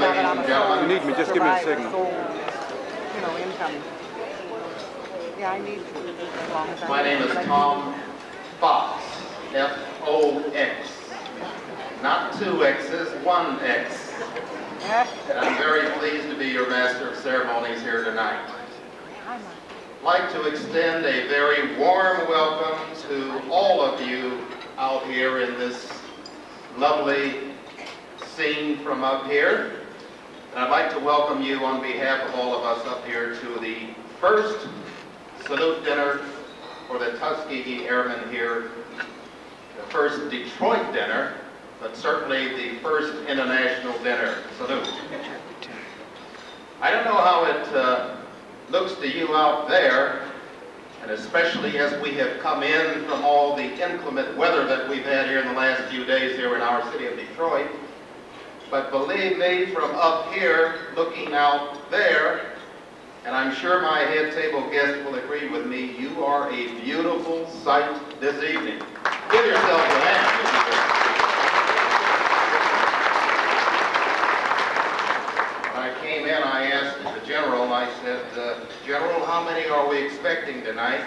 If you need me, just give me a signal. Yeah, I need you. My name is Tom Fox, F-O-X. Not two X's, one X. And I'm very pleased to be your master of ceremonies here tonight. I'd like to extend a very warm welcome to all of you out here in this lovely scene from up here. And I'd like to welcome you on behalf of all of us up here to the first salute dinner for the Tuskegee Airmen here, the first Detroit dinner, but certainly the first international dinner. Salute. I don't know how it looks to you out there, and especially as we have come in from all the inclement weather that we've had here in the last few days here in our city of Detroit, but believe me, from up here, looking out there, and I'm sure my head table guest will agree with me, you are a beautiful sight this evening. Give yourself a hand. Came in, I asked the general, I said, General, how many are we expecting tonight?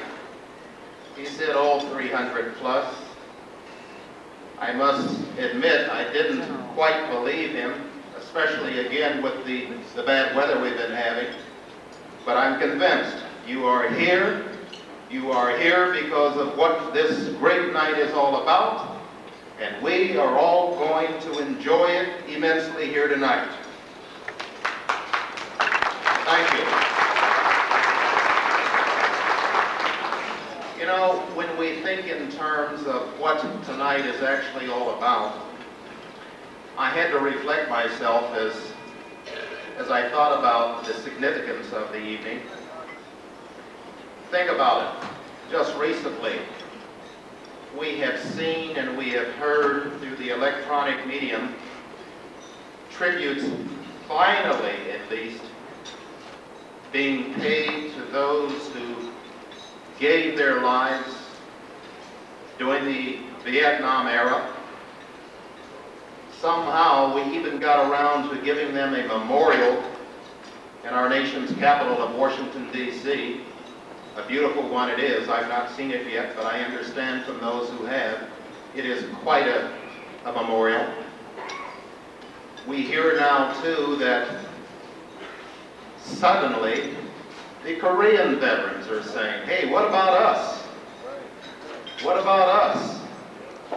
He said, all 300 plus. I must admit, I didn't quite believe him, especially again with the bad weather we've been having. But I'm convinced you are here. You are here because of what this great night is all about. And we are all going to enjoy it immensely here tonight. Thank you. You know, when we think in terms of what tonight is actually all about, I had to reflect myself as I thought about the significance of the evening. Think about it. Just recently, we have seen and we have heard through the electronic medium tributes, finally at least, being paid to those who gave their lives during the Vietnam era. Somehow we even got around to giving them a memorial in our nation's capital of Washington, D.C. A beautiful one it is. I've not seen it yet, but I understand from those who have, it is quite a memorial. We hear now, too, that suddenly, the Korean veterans are saying, hey, what about us? What about us?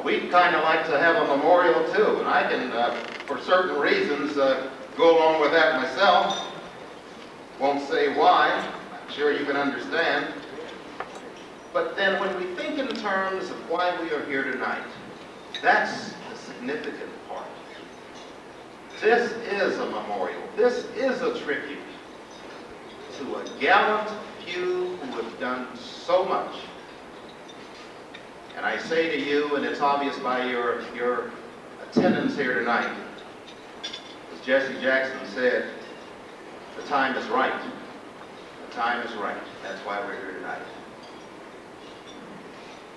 We'd kind of like to have a memorial too, and I can, for certain reasons, go along with that myself. Won't say why, I'm sure you can understand. But then when we think in terms of why we are here tonight, that's the significant part. This is a memorial, this is a tribute to a gallant few who have done so much. And I say to you, and it's obvious by your attendance here tonight, as Jesse Jackson said, the time is right. The time is right. That's why we're here tonight.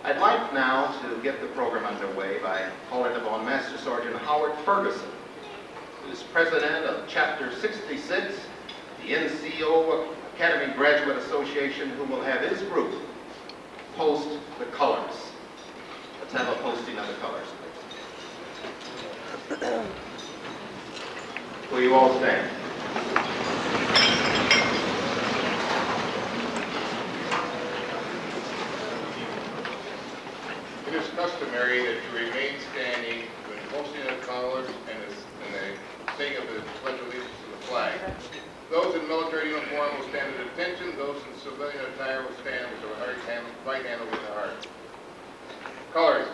I'd like now to get the program underway by calling upon Master Sergeant Howard Ferguson, who's president of Chapter 66, the NCO Academy Graduate Association, who will have his group post the colors. Let's have a posting of the colors, please. Will you all stand? It is customary that you remain standing when posting the colors and the saying of the Pledge of Allegiance to the flag. Those in military uniform will stand at attention. Those in civilian attire will stand with their right hand over their heart. Colors.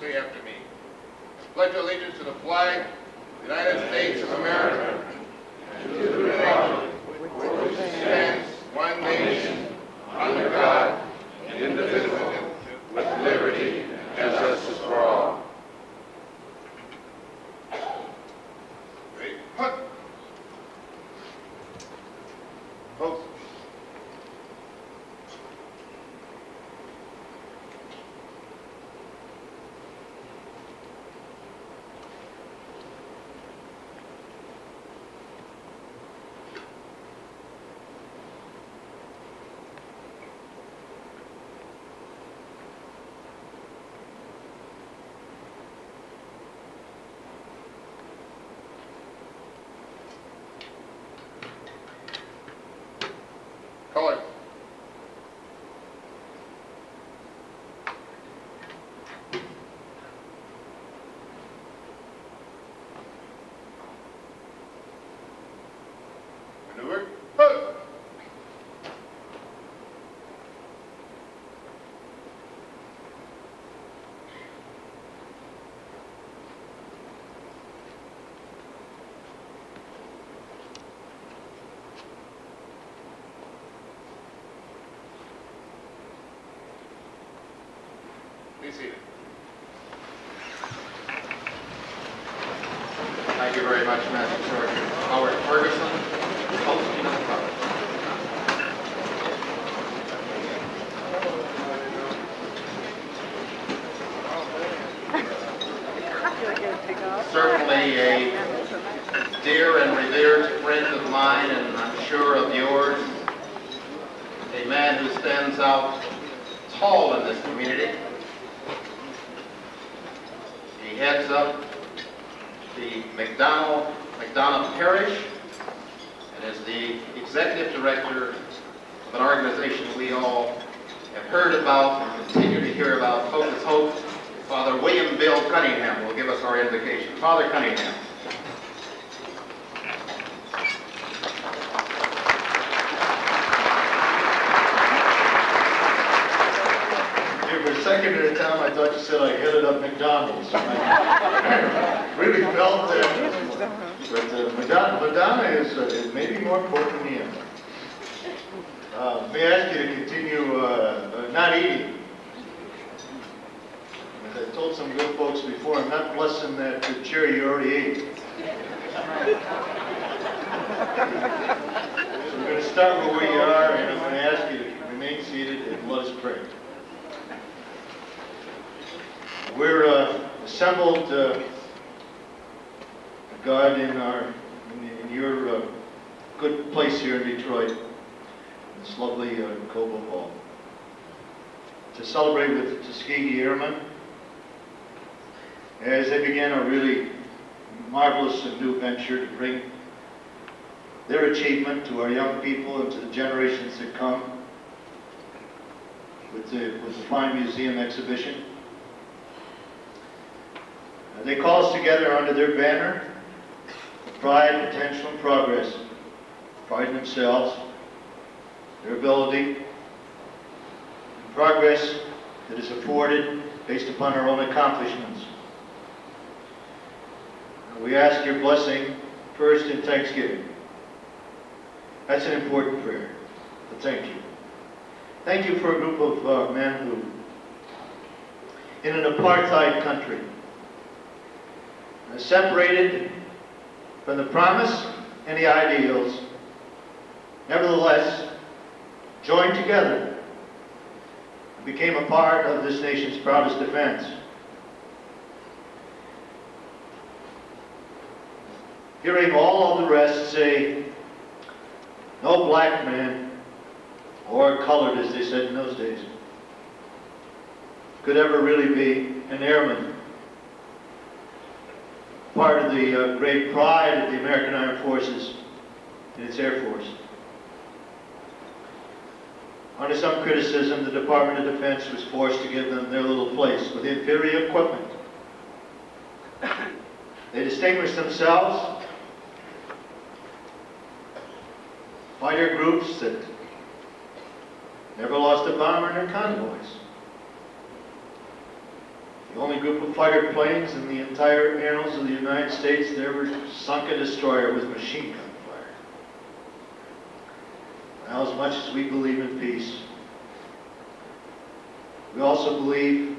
Say after me. I pledge allegiance to the flag of the United States of America and to the republic for which it stands, one nation, under God, and indivisible, with liberty and justice for all. Folks, thank you very much, Master Sergeant Howard Ferguson. Certainly a dear and revered friend of mine, and I'm sure of yours, a man who stands out tall in this community. Heads up the Madonna Parish and is the executive director of an organization we all have heard about and continue to hear about. Hope is Hope. Father William Bill Cunningham will give us our invocation. Father Cunningham. Second at a time, I thought you said I headed up McDonald's. I really felt that. But Madonna is maybe more important than him. May I ask you to continue not eating? As I told some good folks before, I'm not blessing that good cheer you already ate. So we're going to start where we are, and I'm going to ask you to remain seated and let us pray. We're assembled, God, in your good place here in Detroit, in this lovely Cobo Hall, to celebrate with the Tuskegee Airmen as they began a really marvelous and new venture to bring their achievement to our young people and to the generations that come with the Flying Museum exhibition. They call us together under their banner of pride, potential, and progress. Pride in themselves, their ability, and progress that is afforded based upon our own accomplishments. And we ask your blessing first in thanksgiving. That's an important prayer, but thank you. Thank you for a group of men who, in an apartheid country, separated from the promise and the ideals, nevertheless joined together and became a part of this nation's proudest defense. Hearing all of the rest say, no black man, or colored as they said in those days, could ever really be an airman. Part of the great pride of the American Armed Forces and its Air Force. Under some criticism, the Department of Defense was forced to give them their little place with inferior equipment. They distinguished themselves. Fighter groups that never lost a bomber in their convoys. The only group of fighter planes in the entire annals of the United States that ever sunk a destroyer with machine gun fire. Now, as much as we believe in peace, we also believe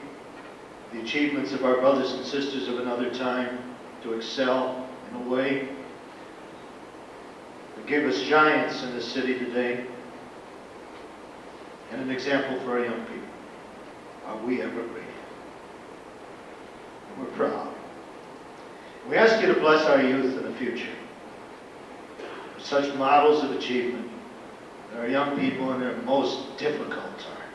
the achievements of our brothers and sisters of another time to excel in a way that gave us giants in this city today and an example for our young people. Are we ever ready? We're proud. We ask you to bless our youth in the future with such models of achievement that our young people in their most difficult time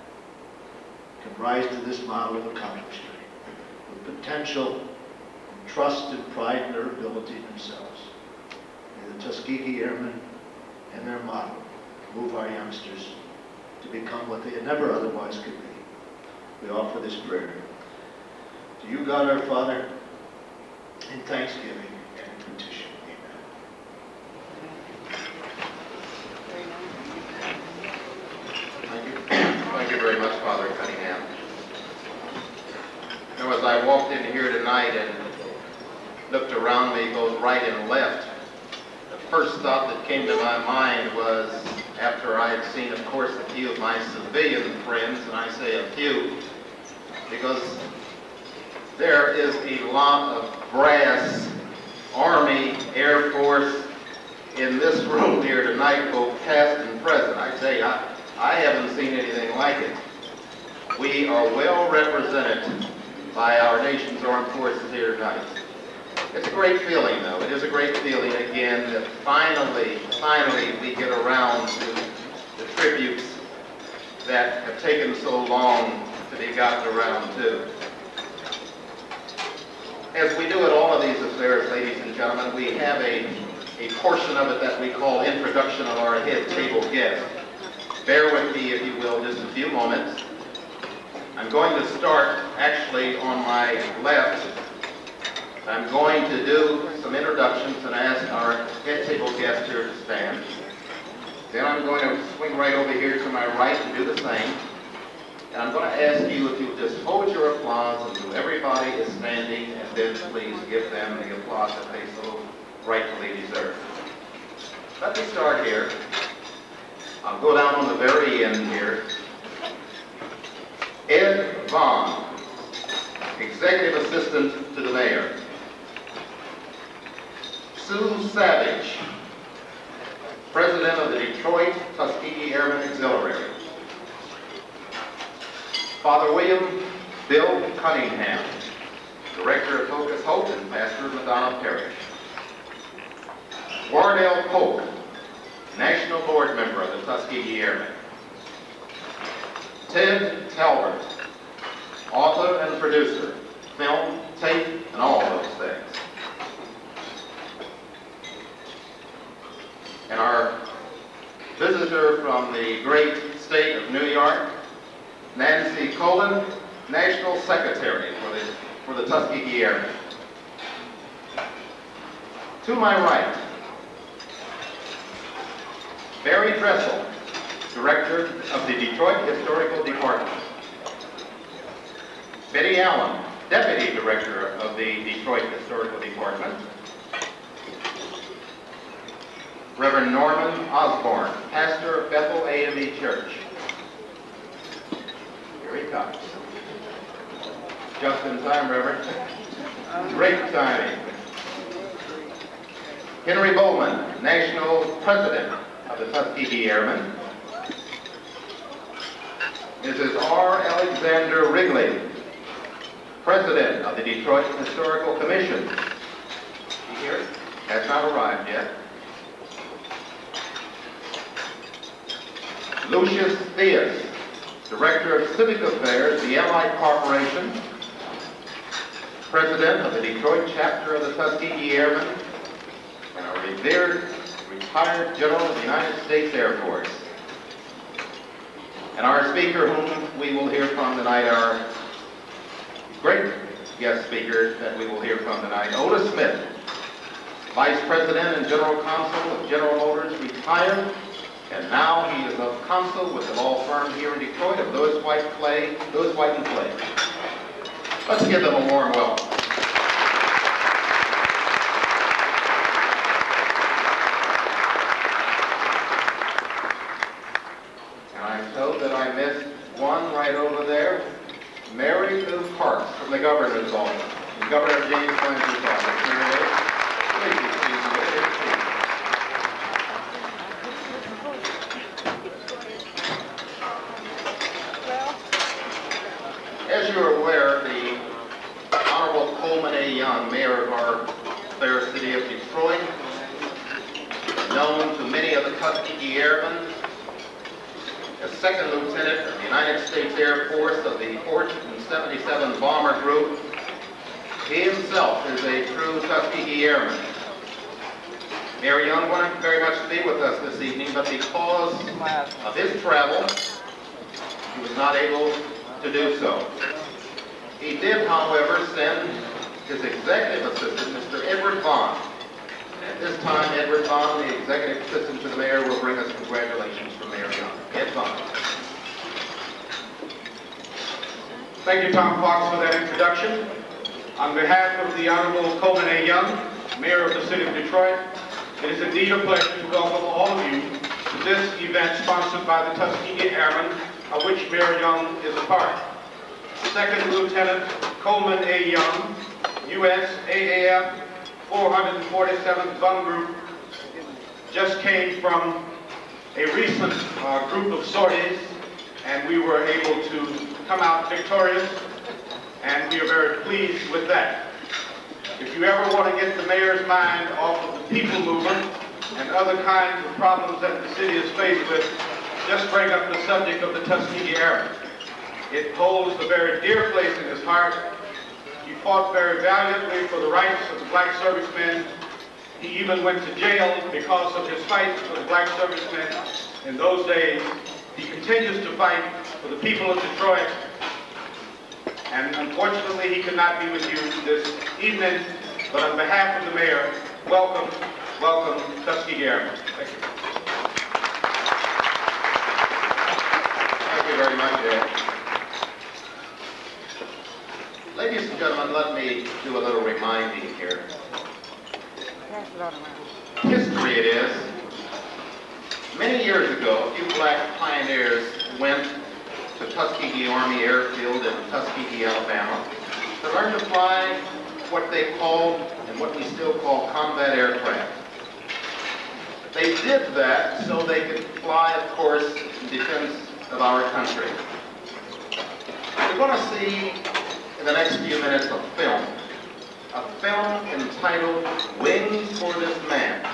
can rise to this model of accomplishment with potential, trust, and pride in their ability themselves. May the Tuskegee Airmen and their model move our youngsters to become what they never otherwise could be. We offer this prayer to you, God our Father, in thanksgiving and petition. As I walked in here tonight and looked around me, both right and left, the first thought that came to my mind was, after I had seen, of course, a few of my civilian friends, and I say a few, because there is a lot of brass Army, Air Force in this room here tonight, both past and present. I tell you, I haven't seen anything like it. We are well represented by our nation's armed forces here tonight. It's a great feeling, though. It is a great feeling, again, that finally we get around to the tributes that have taken so long to be gotten around to. As we do at all of these affairs, ladies and gentlemen, we have a portion of it that we call introduction of our head table guest. Bear with me, if you will, just a few moments. I'm going to start actually on my left. I'm going to do some introductions and ask our head table guest here to stand. Then I'm going to swing right over here to my right and do the same. And I'm going to ask you if you'll just hold your applause until everybody is standing, and then please give them the applause that they so rightfully deserve. Let me start here. I'll go down on the very end here. Ed Vaughn, Executive Assistant to the Mayor. Sue Savage, President of the Detroit Tuskegee Airmen Auxiliary. Father William Bill Cunningham, Director of Hocus Hope and Pastor of Madonna Parish. Wardell Polk, National Board Member of the Tuskegee Airmen. Ted Talbert, author and producer, film, tape, and all those things. And our visitor from the great state of New York, Nancy Colin, National Secretary for the Tuskegee Airmen. To my right, Barry Dressel, Director of the Detroit Historical Department. Betty Allen, Deputy Director of the Detroit Historical Department. Reverend Norman Osborne, Pastor of Bethel AME Church. Here he comes. Just in time, Reverend. Great timing. Henry Bowman, National President of the Tuskegee Airmen. Mrs. R. Alexander Wrigley, President of the Detroit Historical Commission. You here? Has not arrived yet. Lucius Theus, Director of Civic Affairs, the Allied Corporation, President of the Detroit Chapter of the Tuskegee Airmen, and a revered retired General of the United States Air Force. And our speaker, whom we will hear from tonight, our great guest speaker that we will hear from tonight, Otis Smith, Vice President and General Counsel of General Motors, retired, and now he is of counsel with the law firm here in Detroit of Lewis, White, and Clay. Let's give them a warm welcome. And I felt that I missed one right over there, Mary Lou Parks from the Governor's Office, Governor James Flannery's office. Here it is. Please, as you are aware, the Honorable Coleman A. Young, mayor of our fair city of Detroit, known to many of the Tuskegee Airmen, as second lieutenant of the United States Air Force of the 4th and 77 Bomber Group, he himself is a true Tuskegee Airman. Mayor Young wanted very much to be with us this evening, but because of his travel, he was not able to do so. He did, however, send his executive assistant, Mr. Edward Vaughn. At this time, Edward Vaughn, the executive assistant to the mayor, will bring us congratulations from Mayor Young. Ed Vaughn. Thank you, Tom Fox, for that introduction. On behalf of the Honorable Coleman A. Young, Mayor of the City of Detroit, it is indeed a pleasure to welcome all of you to this event sponsored by the Tuskegee Airmen, of which Mayor Young is a part. Second Lieutenant Coleman A. Young, U.S. AAF 447th Bomb Group, just came from a recent group of sorties, and we were able to come out victorious, and we are very pleased with that. If you ever want to get the mayor's mind off of the people movement and other kinds of problems that the city is faced with, just bring up the subject of the Tuskegee Airmen. It holds a very dear place in his heart. He fought very valiantly for the rights of the black servicemen. He even went to jail because of his fight for the black servicemen in those days. He continues to fight for the people of Detroit. And unfortunately, he could not be with you this evening, but on behalf of the mayor, welcome, welcome, Tuskegee Airmen. Thank you. Thank you very much, Ed. Ladies and gentlemen, let me do a little reminding here. History it is. Many years ago, a few black pioneers went to Tuskegee Army Airfield in Tuskegee, Alabama, to learn to fly what they called and what we still call combat aircraft. They did that so they could fly, of course, in defense of our country. We're going to see in the next few minutes a film entitled Wings for This Man.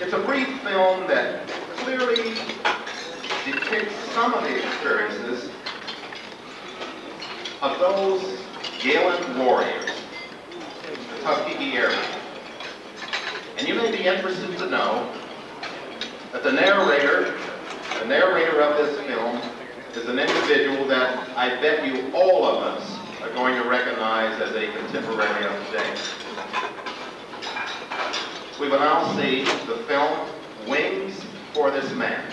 It's a brief film that clearly depicts some of the experiences of those gallant warriors, the Tuskegee Airmen. And you may be interested to know that the narrator of this film is an individual that I bet you all of us are going to recognize as a contemporary of today. We will now see the film Wings for This Man.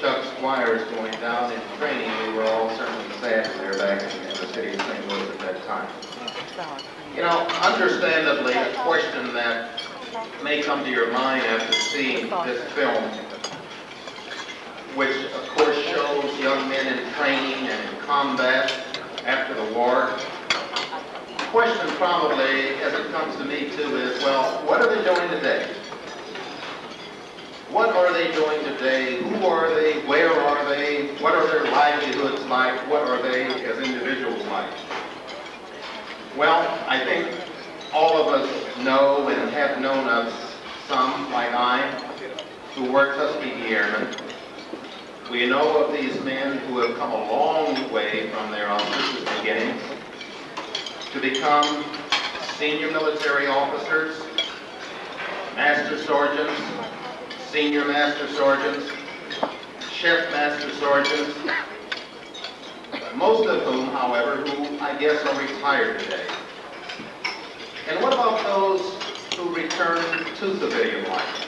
Chuck Squires going down in training, we were all certainly sad when they were back in the time. You know, understandably, a question that may come to your mind after seeing this film, which of course shows young men in training and in combat after the war. The question probably, as it comes to me too, is, well, what are they doing today? What are they doing today? Who are they? Where are they? What are their livelihoods like? What are they as individuals like? Well, I think all of us know and have known of some, like I, who were Tuskegee Airmen. We know of these men who have come a long way from their auspicious beginnings to become senior military officers, master sergeants, senior master sergeants, chef master sergeants, most of whom, however, who I guess are retired today. And what about those who return to civilian life?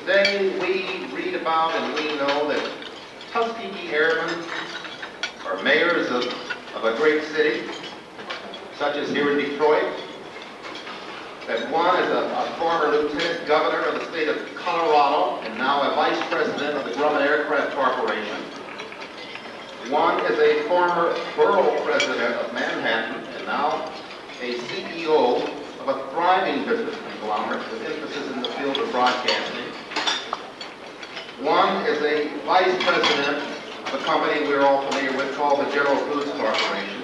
Today we read about and we know that Tuskegee Airmen are mayors of a great city, such as here in Detroit, that one is a former lieutenant governor of the state of Colorado and now a vice president of the Grumman Aircraft Corporation. One is a former borough president of Manhattan and now a CEO of a thriving business conglomerate with emphasis in the field of broadcasting. One is a vice president of a company we're all familiar with called the General Foods Corporation.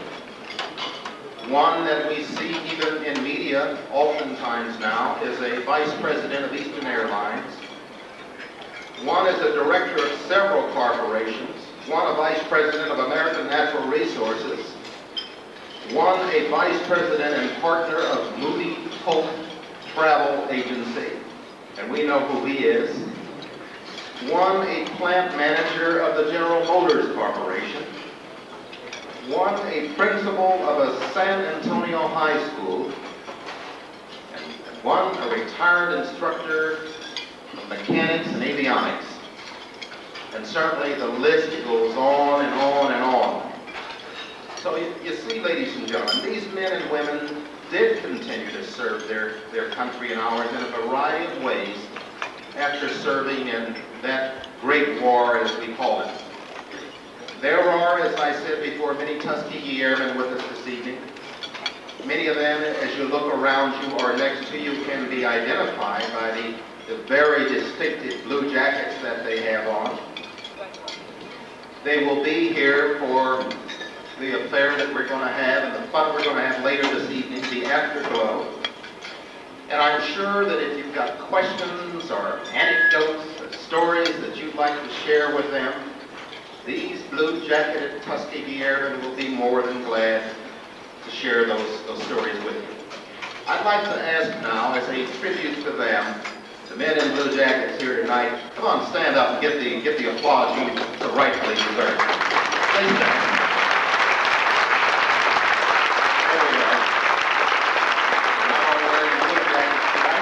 One that we see even in media oftentimes now is a vice president of Eastern Airlines. One is a director of several corporations. One a vice president of American Natural Resources. One a vice president and partner of Moody Polk Travel Agency. And we know who he is. One a plant manager of the General Motors Corporation. One a principal of a San Antonio high school, and one a retired instructor of mechanics and avionics. And certainly the list goes on and on and on. So you see, ladies and gentlemen, these men and women did continue to serve their country and ours in a variety of ways after serving in that great war, as we call it. There are, as I said before, many Tuskegee Airmen with us this evening. Many of them, as you look around you or next to you, can be identified by the very distinctive blue jackets that they have on. They will be here for the affair that we're going to have and the fun we're going to have later this evening, the afterglow. And I'm sure that if you've got questions or anecdotes or stories that you'd like to share with them, these blue-jacketed Tuskegee Airmen will be more than glad to share those stories with you. I'd like to ask now, as a tribute to them, the men in blue jackets here tonight, come on, stand up and get the applause you so rightfully deserve. Please stand. There we are. Now wearing blue jackets tonight.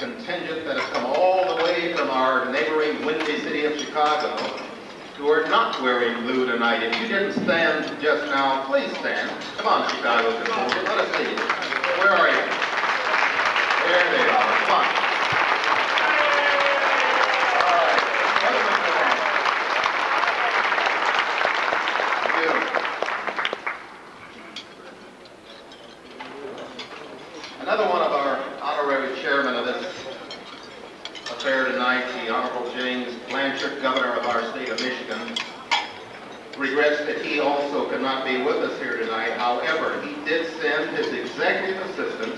Contingent that have come all the way from our neighboring windy city of Chicago who are not wearing blue tonight. If you didn't stand just now, please stand. Come on, Chicago, let us see you. Where are you? There they are. Come on. All right. Thank you. Another one of our honorary chairmen of this affair tonight, the Honorable James Blanchard, Governor of our state of Michigan, regrets that he also could not be with us here tonight. However, he did send his executive assistant,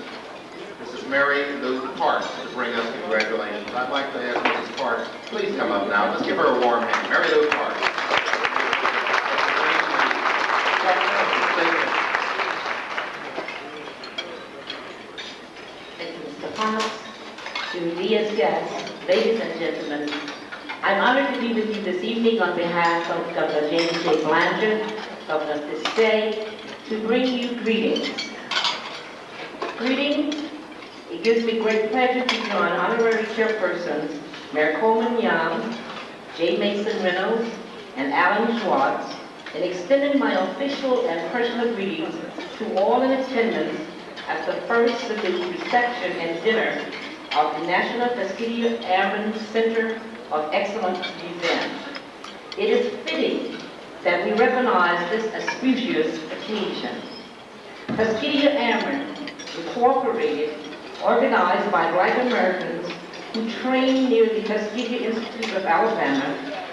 Mrs. Mary Lou Parks, to bring us congratulations. I'd like to ask Mrs. Parks, please come up now. Let's give her a warm hand. Mary Lou Parks. To me as guests, ladies and gentlemen, I'm honored to be with you this evening on behalf of Governor James J. Blanchard, Governor of this state, to bring you greetings. It gives me great pleasure to join honorary chairpersons Mayor Coleman Young, J. Mason Reynolds, and Alan Schwartz, and extending my official and personal greetings to all in attendance at the first reception and dinner of the National Tuskegee Airmen Center of Excellence event. It is fitting that we recognize this auspicious occasion. Tuskegee Airmen incorporated, organized by Black Americans who trained near the Tuskegee Institute of Alabama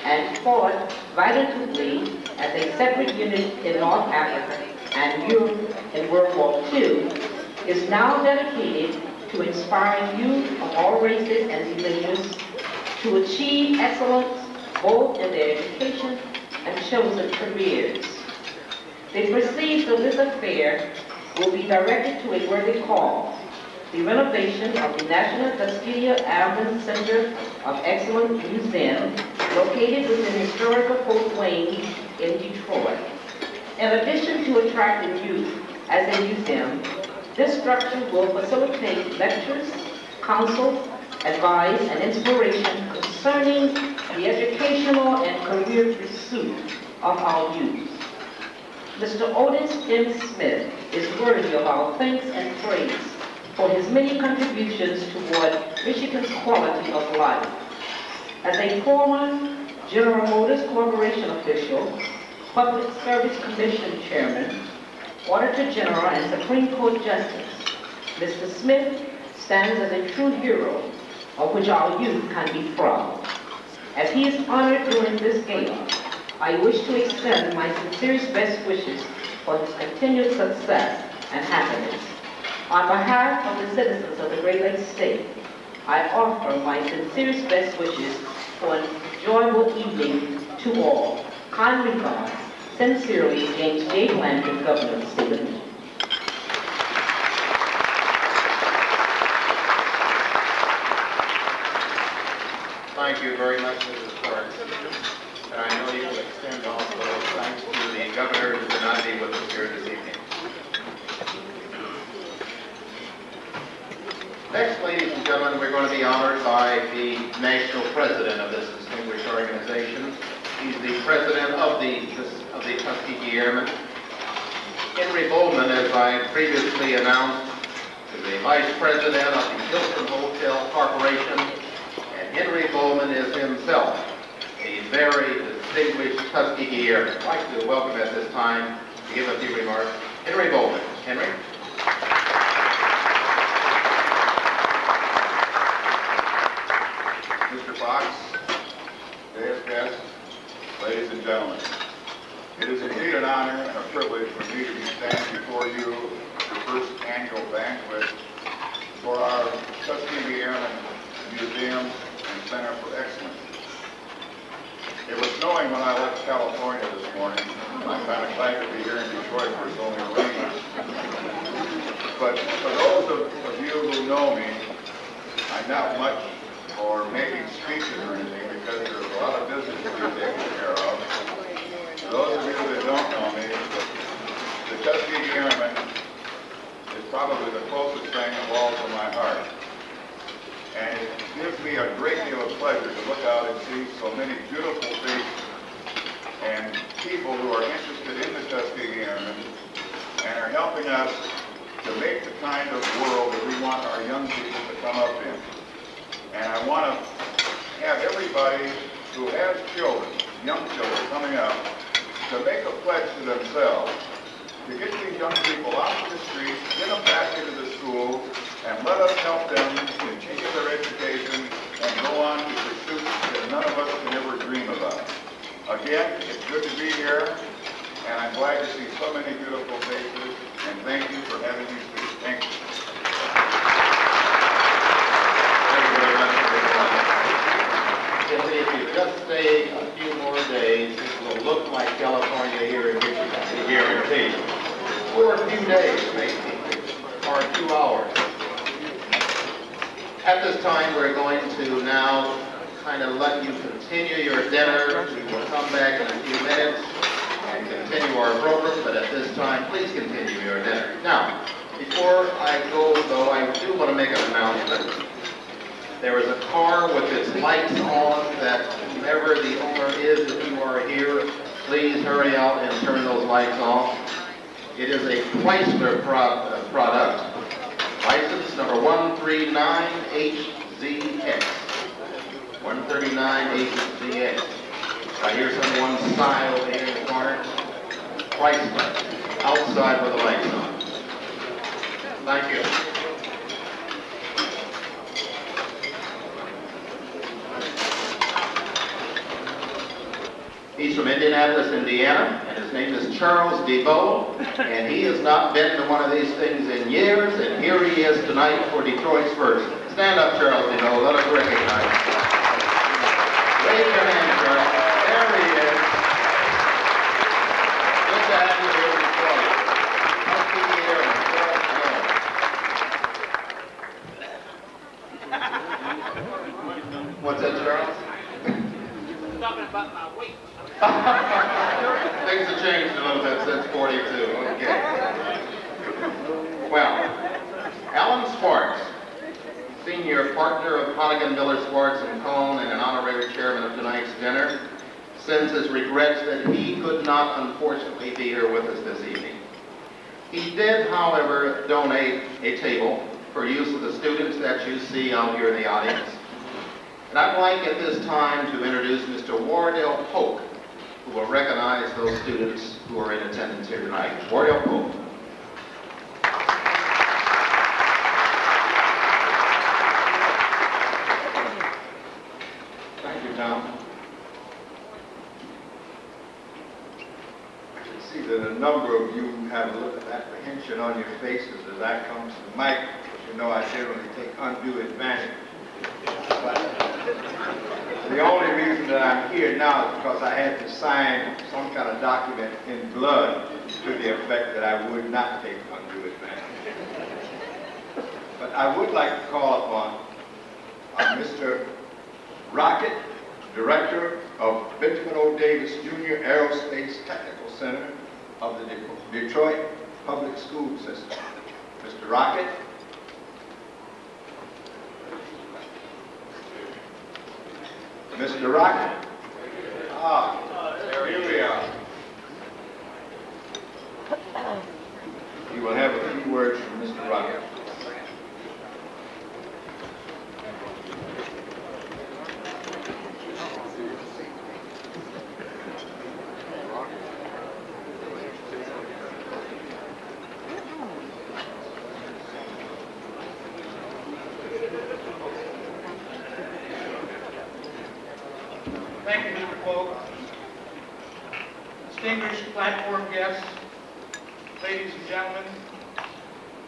and fought valiantly as a separate unit in North Africa and Europe in World War II, is now dedicated to inspiring youth of all races and religions to achieve excellence both in their education and chosen careers. The proceeds of this affair will be directed to a worthy cause, the renovation of the National Tuskegee Airmen Center of Excellence Museum, located within historical Fort Wayne in Detroit. In addition to attracting youth as a museum, this structure will facilitate lectures, counsel, advice, and inspiration concerning the educational and career pursuit of our youth. Mr. Otis M. Smith is worthy of our thanks and praise for his many contributions toward Michigan's quality of life. As a former General Motors Corporation official, Public Service Commission Chairman, Auditor General, and Supreme Court Justice, Mr. Smith stands as a true hero of which our youth can be proud. As he is honored during this gala, I wish to extend my sincerest best wishes for his continued success and happiness. On behalf of the citizens of the Great Lakes State, I offer my sincerest best wishes for an enjoyable evening to all. Kind regards, sincerely, James J. Blanchard, Governor of the State of Michigan. Thank you very much, Mrs. Clark. And I know you will extend also thanks to the Governor who cannot be with us here this evening. Next, ladies and gentlemen, we're going to be honored by the national president of this distinguished organization. He's the president of the Tuskegee Airmen. Henry Bowman, as I previously announced, is the vice president of the Hilton Hotel Corporation, and Henry Bowman is himself a very distinguished Tuskegee Airman. I'd like to welcome at this time to give a few remarks, Henry Bowman. Henry. Ladies and gentlemen, it is indeed an honor and a privilege for me to be standing before you at the first annual banquet for our Tuskegee Airmen Museum and Center for Excellence. It was snowing when I left California this morning. I'm kind of glad to be here in Detroit where it's only raining. But for those of you who know me, I'm not much for making speeches or anything, because there's a lot of business to be taken care of. For those of you that don't know me, the Tuskegee Airmen is probably the closest thing of all to my heart. And it gives me a great deal of pleasure to look out and see so many beautiful faces and people who are interested in the Tuskegee Airmen and are helping us to make the kind of world that we want our young people to come up in. And I want to have everybody who has children, young children coming up, to make a pledge to themselves to get these young people out of the streets, get them back into the school, and let us help them continue their education and go on to pursuits that none of us can ever dream about. Again, it's good to be here, and I'm glad to see so many beautiful faces, and thank you for having me speak. Thank you. If you just stay a few more days, it will look like California here in Michigan, I guarantee you. For a few days, maybe, or a few hours. At this time, we're going to now kind of let you continue your dinner. We will come back in a few minutes and continue our program, but at this time, please continue your dinner. Now, before I go, though, I do want to make an announcement. There is a car with its lights on that whoever the owner is, if you are here, please hurry out and turn those lights off. It is a Chrysler product, license number 139HZX. 139HZX. I hear someone sigh over here in the corner. Chrysler, outside with the lights on. Thank you. He's from Indianapolis, Indiana, and his name is Charles DeVoe, and he has not been to one of these things in years, and here he is tonight for Detroit's first. Stand up, Charles DeVoe. Let us recognize him. Raise your hand, Charles. There he is. Good to have you here, Detroit. Tuskegee Airmen. What's that, Charles? I'm talking about my weight. Things have changed a little bit since 42, okay. Well, Alan Swartz, senior partner of Honnigan, Miller, Swartz & Cone and an honorary chairman of tonight's dinner, sends his regrets that he could not unfortunately be here with us this evening. He did, however, donate a table for use of the students that you see out here in the audience. And I'd like at this time to introduce Mr. Wardell Polk, who will recognize those students who are in attendance here tonight. Wardell Polk. Thank you, Tom. I can see that a number of you have a look of apprehension on your faces as I come to the mic, because you know I generally take undue advantage. The only reason that I'm here now is because I had to sign some kind of document in blood to the effect that I would not take undue advantage. But I would like to call upon Mr. Rockett, Director of Benjamin O. Davis Jr. Aerospace Technical Center of the Detroit Public School System. Mr. Rockett. Mr. Rockett. Ah, here we are. You will have a few words from Mr. Rockett.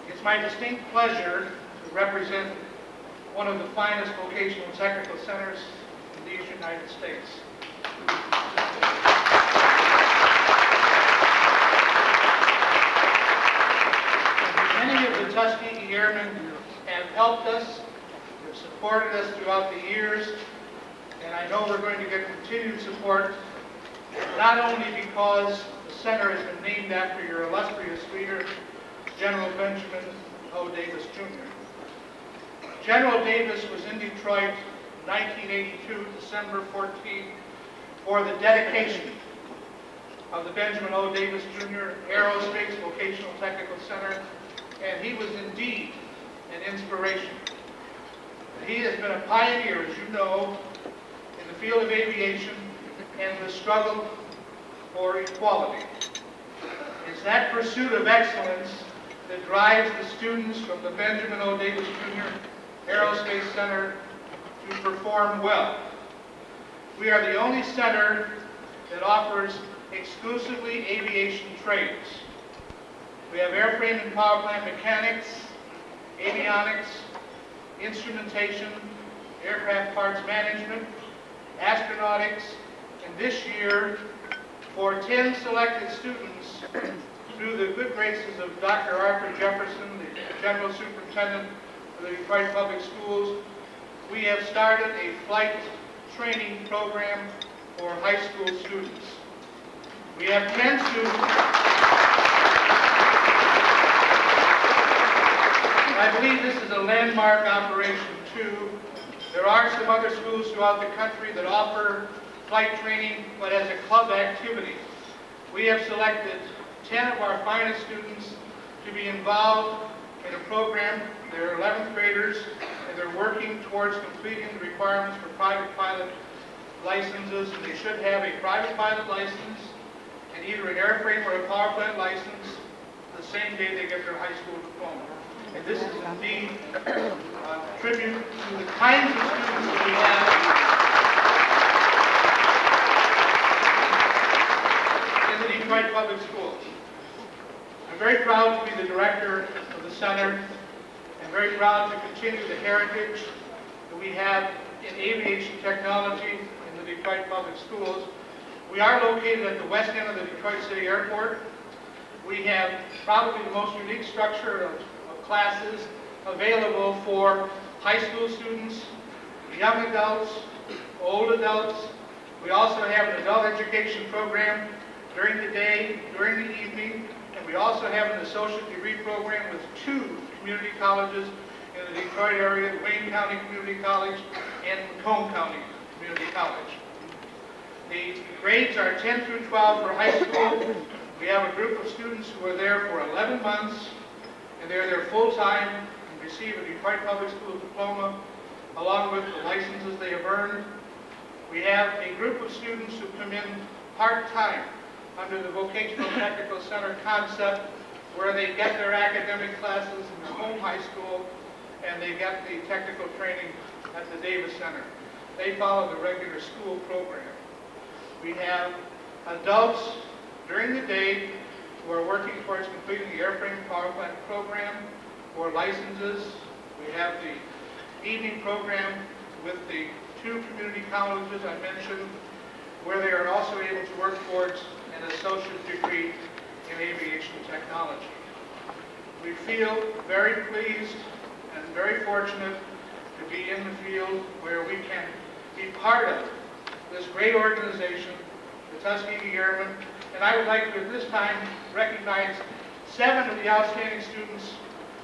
It's my distinct pleasure to represent one of the finest vocational and technical centers in these United States. Many of the Tuskegee Airmen have helped us, have supported us throughout the years, and I know we're going to get continued support, not only because the center has been named after your illustrious leader, General Benjamin O. Davis, Jr. General Davis was in Detroit in 1982, December 14th, for the dedication of the Benjamin O. Davis, Jr. Aerospace Vocational Technical Center, and he was indeed an inspiration. He has been a pioneer, as you know, in the field of aviation and the struggle for equality. It's that pursuit of excellence that drives the students from the Benjamin O. Davis Jr. Aerospace Center to perform well. We are the only center that offers exclusively aviation trades. We have airframe and power plant mechanics, avionics, instrumentation, aircraft parts management, astronautics, and this year, for 10 selected students, through the good graces of Dr. Arthur Jefferson, the General Superintendent of the Detroit Public Schools, we have started a flight training program for high school students. We have meant to I believe this is a landmark operation too. There are some other schools throughout the country that offer flight training, but as a club activity. We have selected 10 of our finest students to be involved in a program. They're 11th graders, and they're working towards completing the requirements for private pilot licenses. And they should have a private pilot license and either an airframe or a power plant license the same day they get their high school diploma. And this is indeed a tribute to the kinds of students that we have in the Detroit Public Schools. I'm very proud to be the director of the center, and very proud to continue the heritage that we have in aviation technology in the Detroit Public Schools. We are located at the west end of the Detroit City Airport. We have probably the most unique structure of classes available for high school students, young adults, old adults. We also have an adult education program during the day, during the evening, and we also have an associate degree program with 2 community colleges in the Detroit area, Wayne County Community College and Macomb County Community College. The grades are 10 through 12 for high school. We have a group of students who are there for 11 months, and they're there full-time and receive a Detroit Public School diploma along with the licenses they have earned. We have a group of students who come in part-time under the Vocational Technical Center concept, where they get their academic classes in the home high school and they get the technical training at the Davis Center. They follow the regular school program. We have adults during the day who are working towards completing the airframe power plant program or licenses. We have the evening program with the 2 community colleges I mentioned, where they are also able to work towards an associate degree in aviation technology. We feel very pleased and very fortunate to be in the field where we can be part of this great organization, the Tuskegee Airmen, and I would like to at this time recognize 7 of the outstanding students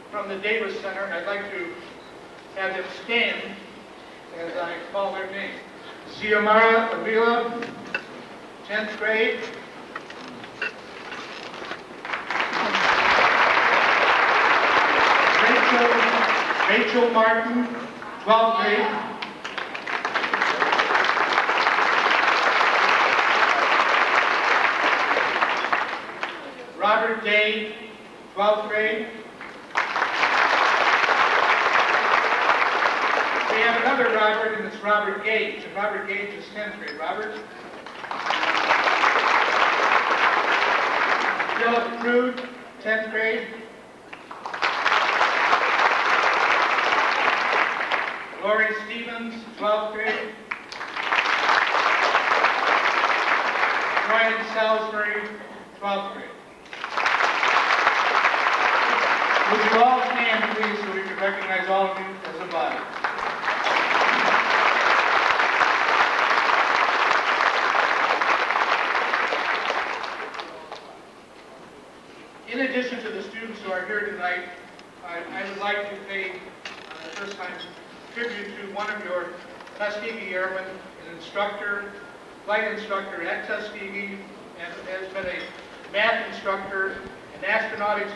from the Davis Center. I'd like to have them stand as I call their name. Xiomara Avila, 10th grade. Rachel Martin, 12th grade. Robert Day, 12th grade. We have another Robert, and it's Robert Gage. And Robert Gage is 10th grade. Robert. Philip Prude, 10th grade. Lori Stevens, 12th grade. Brian Salisbury, 12th grade. Would you all stand, please, so we can recognize all of you as a body. In addition to the students who are here tonight, I would like to pay the first time tribute to one of your Tuskegee Airmen, an instructor, flight instructor at Tuskegee, and has been a math instructor, an astronautics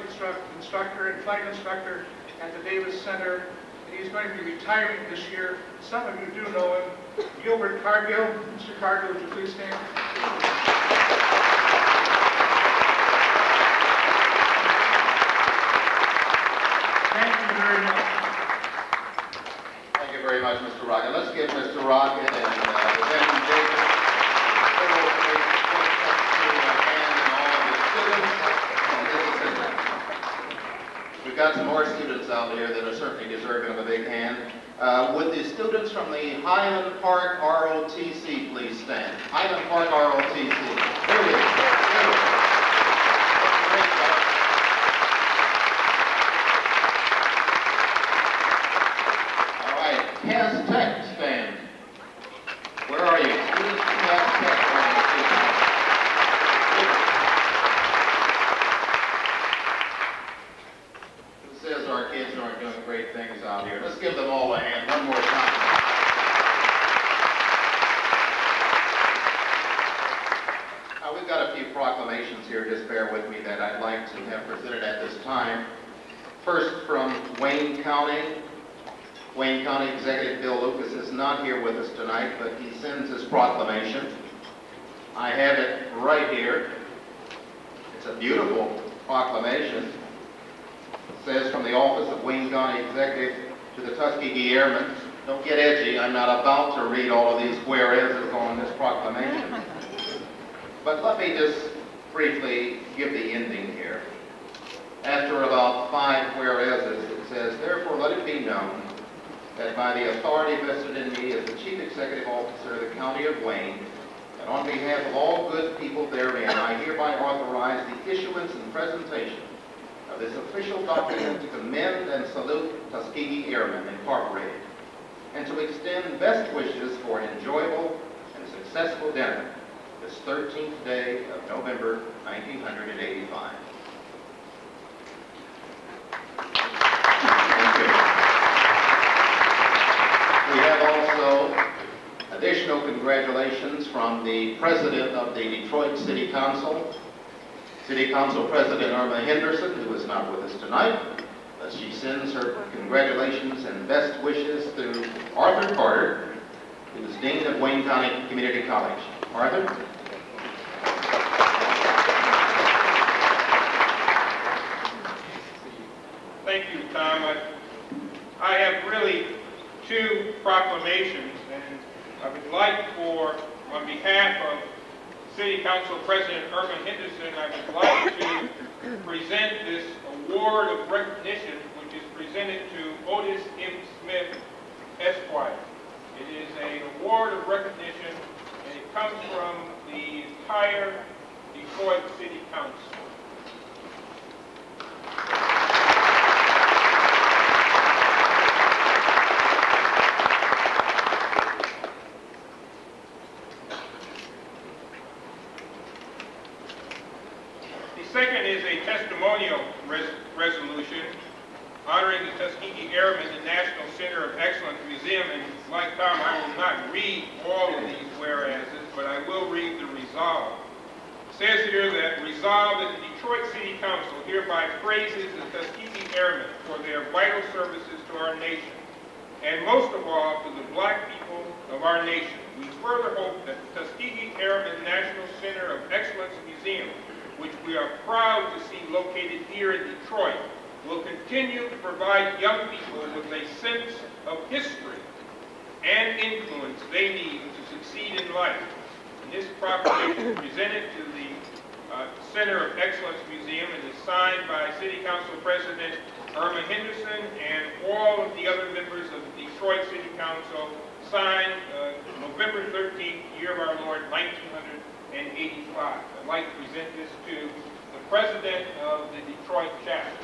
instructor, and flight instructor at the Davis Center. And he's going to be retiring this year. Some of you do know him. Gilbert Cargill. Mr. Cargill, would you please stand? Thank you very much. Thank you very much, Mr. Rockett. Let's give Mr. Rockett and Benjamin Davis a hand and all of the students. We've got some more students out there that are certainly deserving of a big hand. Would the students from the Highland Park ROTC please stand? Highland Park ROTC. Here we go. We've got a few proclamations here, just bear with me, that I'd like to have presented at this time. First, from Wayne County. Wayne County Executive Bill Lucas is not here with us tonight, but he sends his proclamation. I have it right here. It's a beautiful proclamation. It says, from the office of Wayne County Executive to the Tuskegee Airmen. Don't get edgy, I'm not about to read all of these whereases on this proclamation. But let me just briefly give the ending here. After about 5 whereases, it says, therefore let it be known that by the authority vested in me as the Chief Executive Officer of the County of Wayne, and on behalf of all good people therein, I hereby authorize the issuance and presentation of this official document to commend and salute Tuskegee Airmen, Incorporated, and to extend best wishes for an enjoyable and successful dinner this 13th day of November, 1985. Thank you. We have also additional congratulations from the President of the Detroit City Council President Irma Henderson, who is not with us tonight. She sends her congratulations and best wishes to Arthur Carter, who is Dean of Wayne County Community College. Arthur? Thank you, Tom. I have really 2 proclamations, and I would like for, on behalf of City Council President Irma Henderson, I would like to present this award of recognition, which is presented to Otis M. Smith, Esquire. It is an award of recognition, and it comes from the entire Detroit City Council. The second is a testimonial resolution honoring the Tuskegee Airmen, the National Center of Excellence Museum, and like Tom, I will not read all of these whereases, but I will read the resolve. It says here that resolve that the Detroit City Council hereby praises the Tuskegee Airmen for their vital services to our nation, and most of all to the black people of our nation. We further hope that the Tuskegee Airmen National Center of Excellence Museum, which we are proud to see located here in Detroit, will continue to provide young people with a sense of history and influence they need to succeed in life. And this proclamation is presented to the Center of Excellence Museum and is signed by City Council President Irma Henderson and all of the other members of the Detroit City Council, signed November 13th, year of our Lord, 1985. I'd like to present this to the President of the Detroit chapter.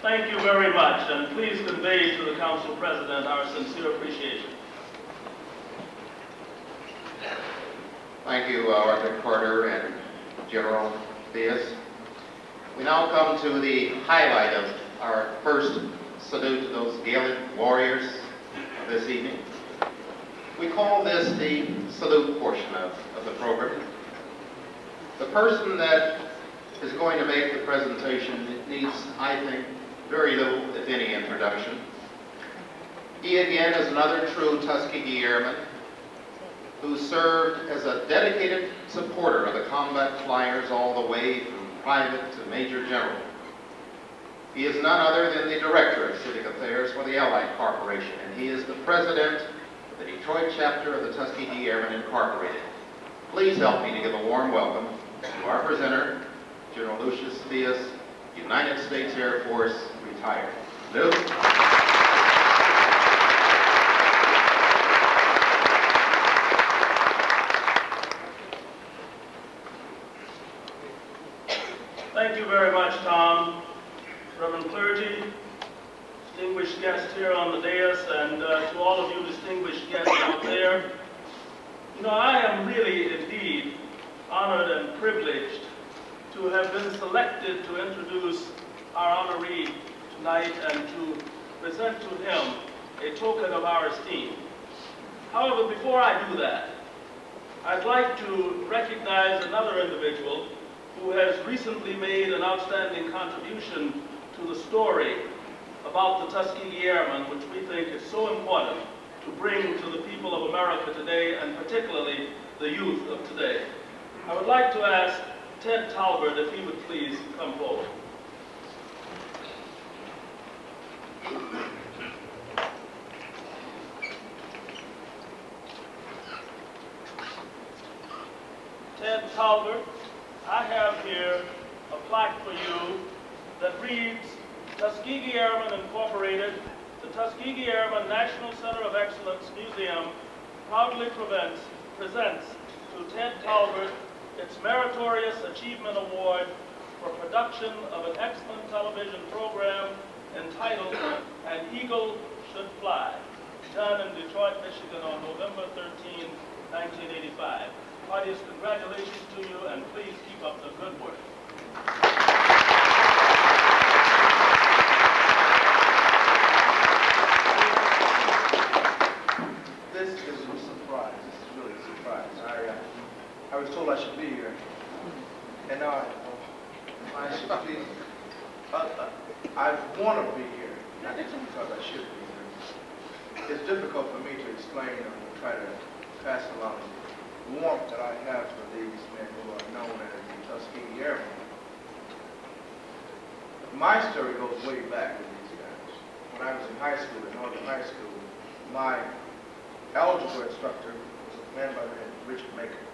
Thank you very much, and please convey to the Council President our sincere appreciation. Thank you, Arthur Carter and General Theus. We now come to the highlight of our first salute to those Gaelic warriors of this evening. We call this the salute portion of the program. The person that is going to make the presentation needs, I think, very little, if any, introduction. He, again, is another true Tuskegee Airman, who served as a dedicated supporter of the combat flyers all the way from private to major general. He is none other than the Director of Civic Affairs for the Allied Corporation, and he is the President of the Detroit chapter of the Tuskegee Airmen, Incorporated. Please help me to give a warm welcome to our presenter, General Lucius Theus, United States Air Force, retired. Lou? Thank you very much, Tom. Reverend clergy, distinguished guests here on the dais, and to all of you distinguished guests out there, you know, I am really indeed privileged to have been selected to introduce our honoree tonight and to present to him a token of our esteem. However, before I do that, I'd like to recognize another individual who has recently made an outstanding contribution to the story about the Tuskegee Airmen, which we think is so important to bring to the people of America today, and particularly the youth of today. I would like to ask Ted Talbert if he would please come forward. Ted Talbert, I have here a plaque for you that reads, Tuskegee Airmen Incorporated, the Tuskegee Airmen National Center of Excellence Museum proudly presents to Ted Talbert its Meritorious Achievement Award for production of an excellent television program entitled An Eagle Should Fly, done in Detroit, Michigan on November 13, 1985. Audience, congratulations to you, and please keep up the good work. I was told I should be here, and now I should be. I want to be here, not just because I should be here. It's difficult for me to explain and try to pass along the warmth that I have for these men who are known as the Tuskegee Airmen. My story goes way back with these guys. When I was in high school, in Northern High School, my algebra instructor was a man by the name of Richard Maker,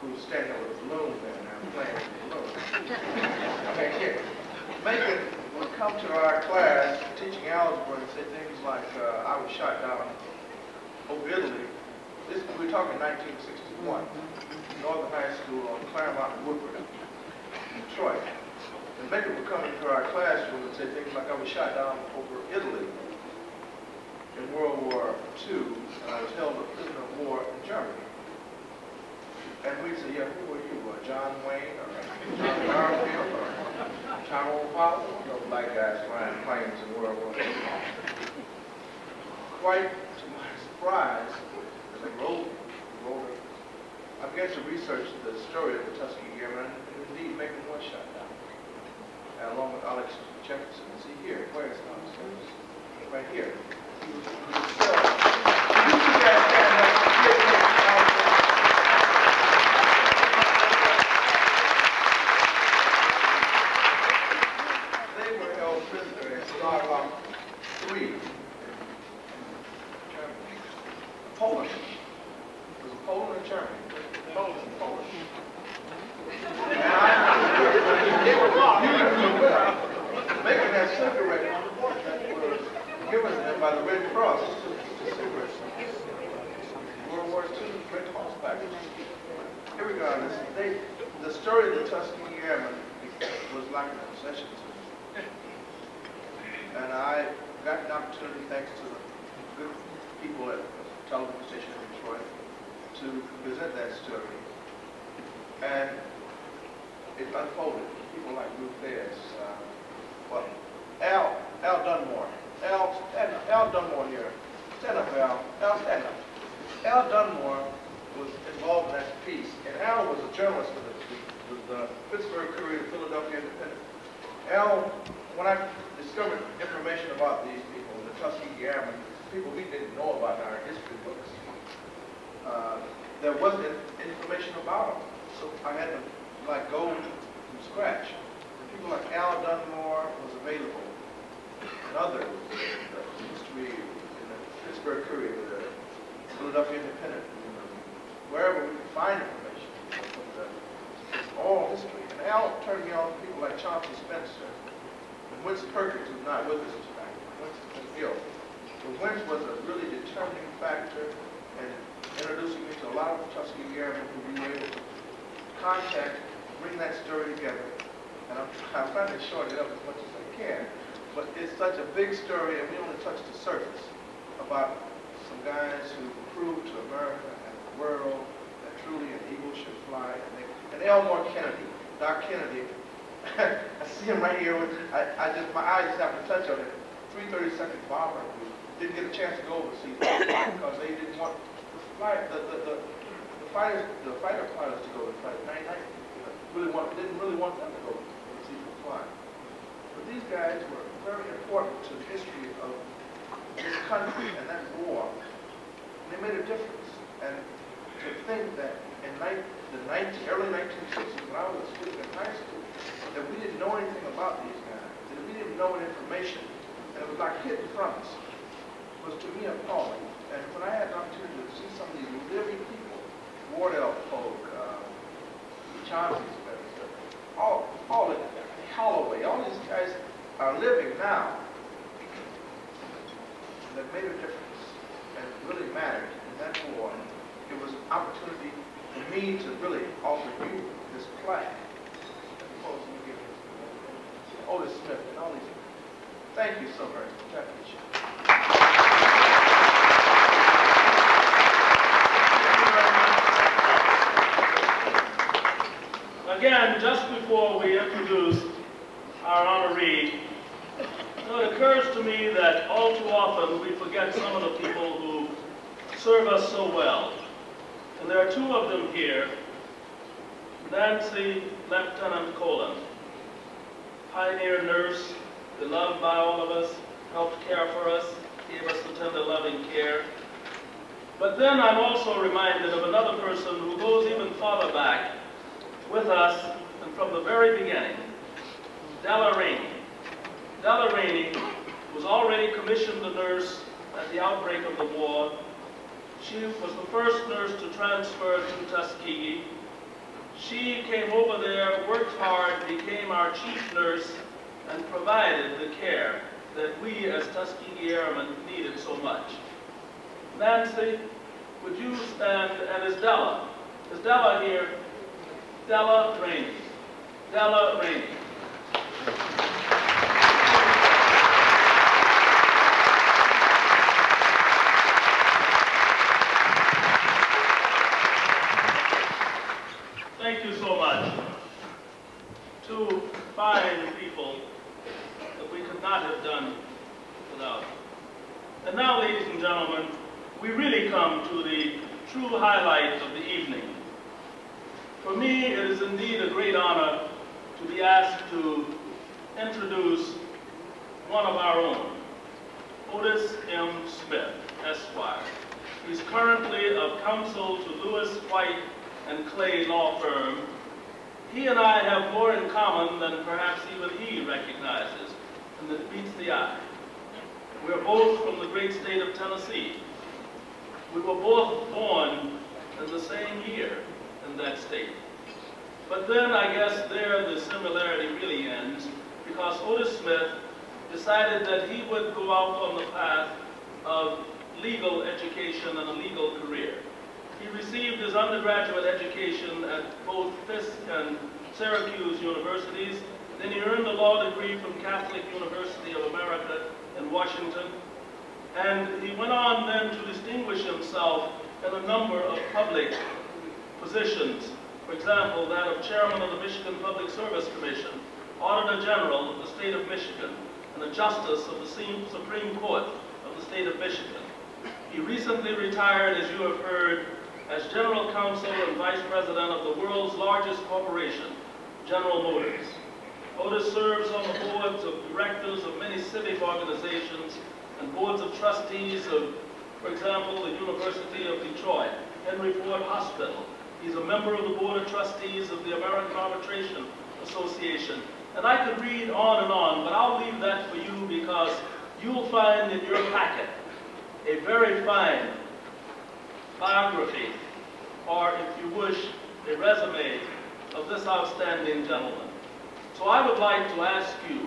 who was standing with a balloon then, and I'm playing with a balloon. Okay, here. Macon would come to our class teaching algebra and say things like, I was shot down over Italy. This, we're talking 1961, Northern High School on Claremont and Woodward, Detroit. And Macon would come into our classroom and say things like, I was shot down over Italy in World War II, and I was held a prisoner of war in Germany. And we'd say, yeah, who are you? John Wayne or John Garfield or Tom O'Pollo? No black guys flying planes in World War II. Quite to my surprise, as I rolled, I began to research the story of the Tuskegee Airmen and indeed making one shot down. And along with Alex Jefferson, see here, where is Alex Jefferson? Right here. truly An Eagle Should Fly. And Elmore Kennedy, Doc Kennedy. I see him right here. My eyes just happened to touch on it. 332nd bomber who didn't get a chance to go overseas because they didn't want the fighter pilots to go and fly. Didn't really want them to go overseas and fly. But these guys were very important to the history of this country and that war. And they made a difference. And to think that in early 1960s, when I was a student in high school, that we didn't know anything about these guys, that we didn't know any information, and it was like hidden from us, was to me appalling. And when I had an opportunity to see some of these living people, Wardell Polk, Chauncey all of them, Holloway, all these guys are living now, that made a difference, and really mattered in that war. It was an opportunity for me to really offer you this plaque, as opposed to giving it to Otis Smith and all these people. Thank you so very much. I appreciate it. Again, just before we introduce our honoree, it occurs to me that all too often we forget some of the people who serve us so well. And there are two of them here, Nancy Lieutenant Colon, pioneer nurse, beloved by all of us, helped care for us, gave us the tender loving care. But then I'm also reminded of another person who goes even farther back with us and from the very beginning, Della Rainey. Della Rainey was already commissioned a nurse at the outbreak of the war. She was the first nurse to transfer to Tuskegee. She came over there, worked hard, became our chief nurse, and provided the care that we as Tuskegee Airmen needed so much. Nancy, would you stand, and is Della here? Della Rainey, Della Rainey. Thank you so much. Two fine people that we could not have done without. And now, ladies and gentlemen, we really come to the true highlight of the evening. For me, it is indeed a great honor to be asked to introduce one of our own, Otis M. Smith, Esquire. He's currently of counsel to Lewis, White, and Clay law firm. He and I have more in common than perhaps even he recognizes, and that beats the eye. We're both from the great state of Tennessee. We were both born in the same year in that state. But then I guess there the similarity really ends, because Otis Smith decided that he would go out on the path of legal education and a legal career. He received his undergraduate education at both Fisk and Syracuse universities. Then he earned a law degree from Catholic University of America in Washington. And he went on then to distinguish himself in a number of public positions. For example, that of chairman of the Michigan Public Service Commission, auditor general of the state of Michigan, and a justice of the Supreme Court of the state of Michigan. He recently retired, as you have heard, as General Counsel and Vice President of the world's largest corporation, General Motors. Otis serves on the boards of directors of many civic organizations and boards of trustees of, for example, the University of Detroit, Henry Ford Hospital. He's a member of the Board of Trustees of the American Arbitration Association. And I could read on and on, but I'll leave that for you because you'll find in your packet a very fine biography, or if you wish, a resume of this outstanding gentleman. So I would like to ask you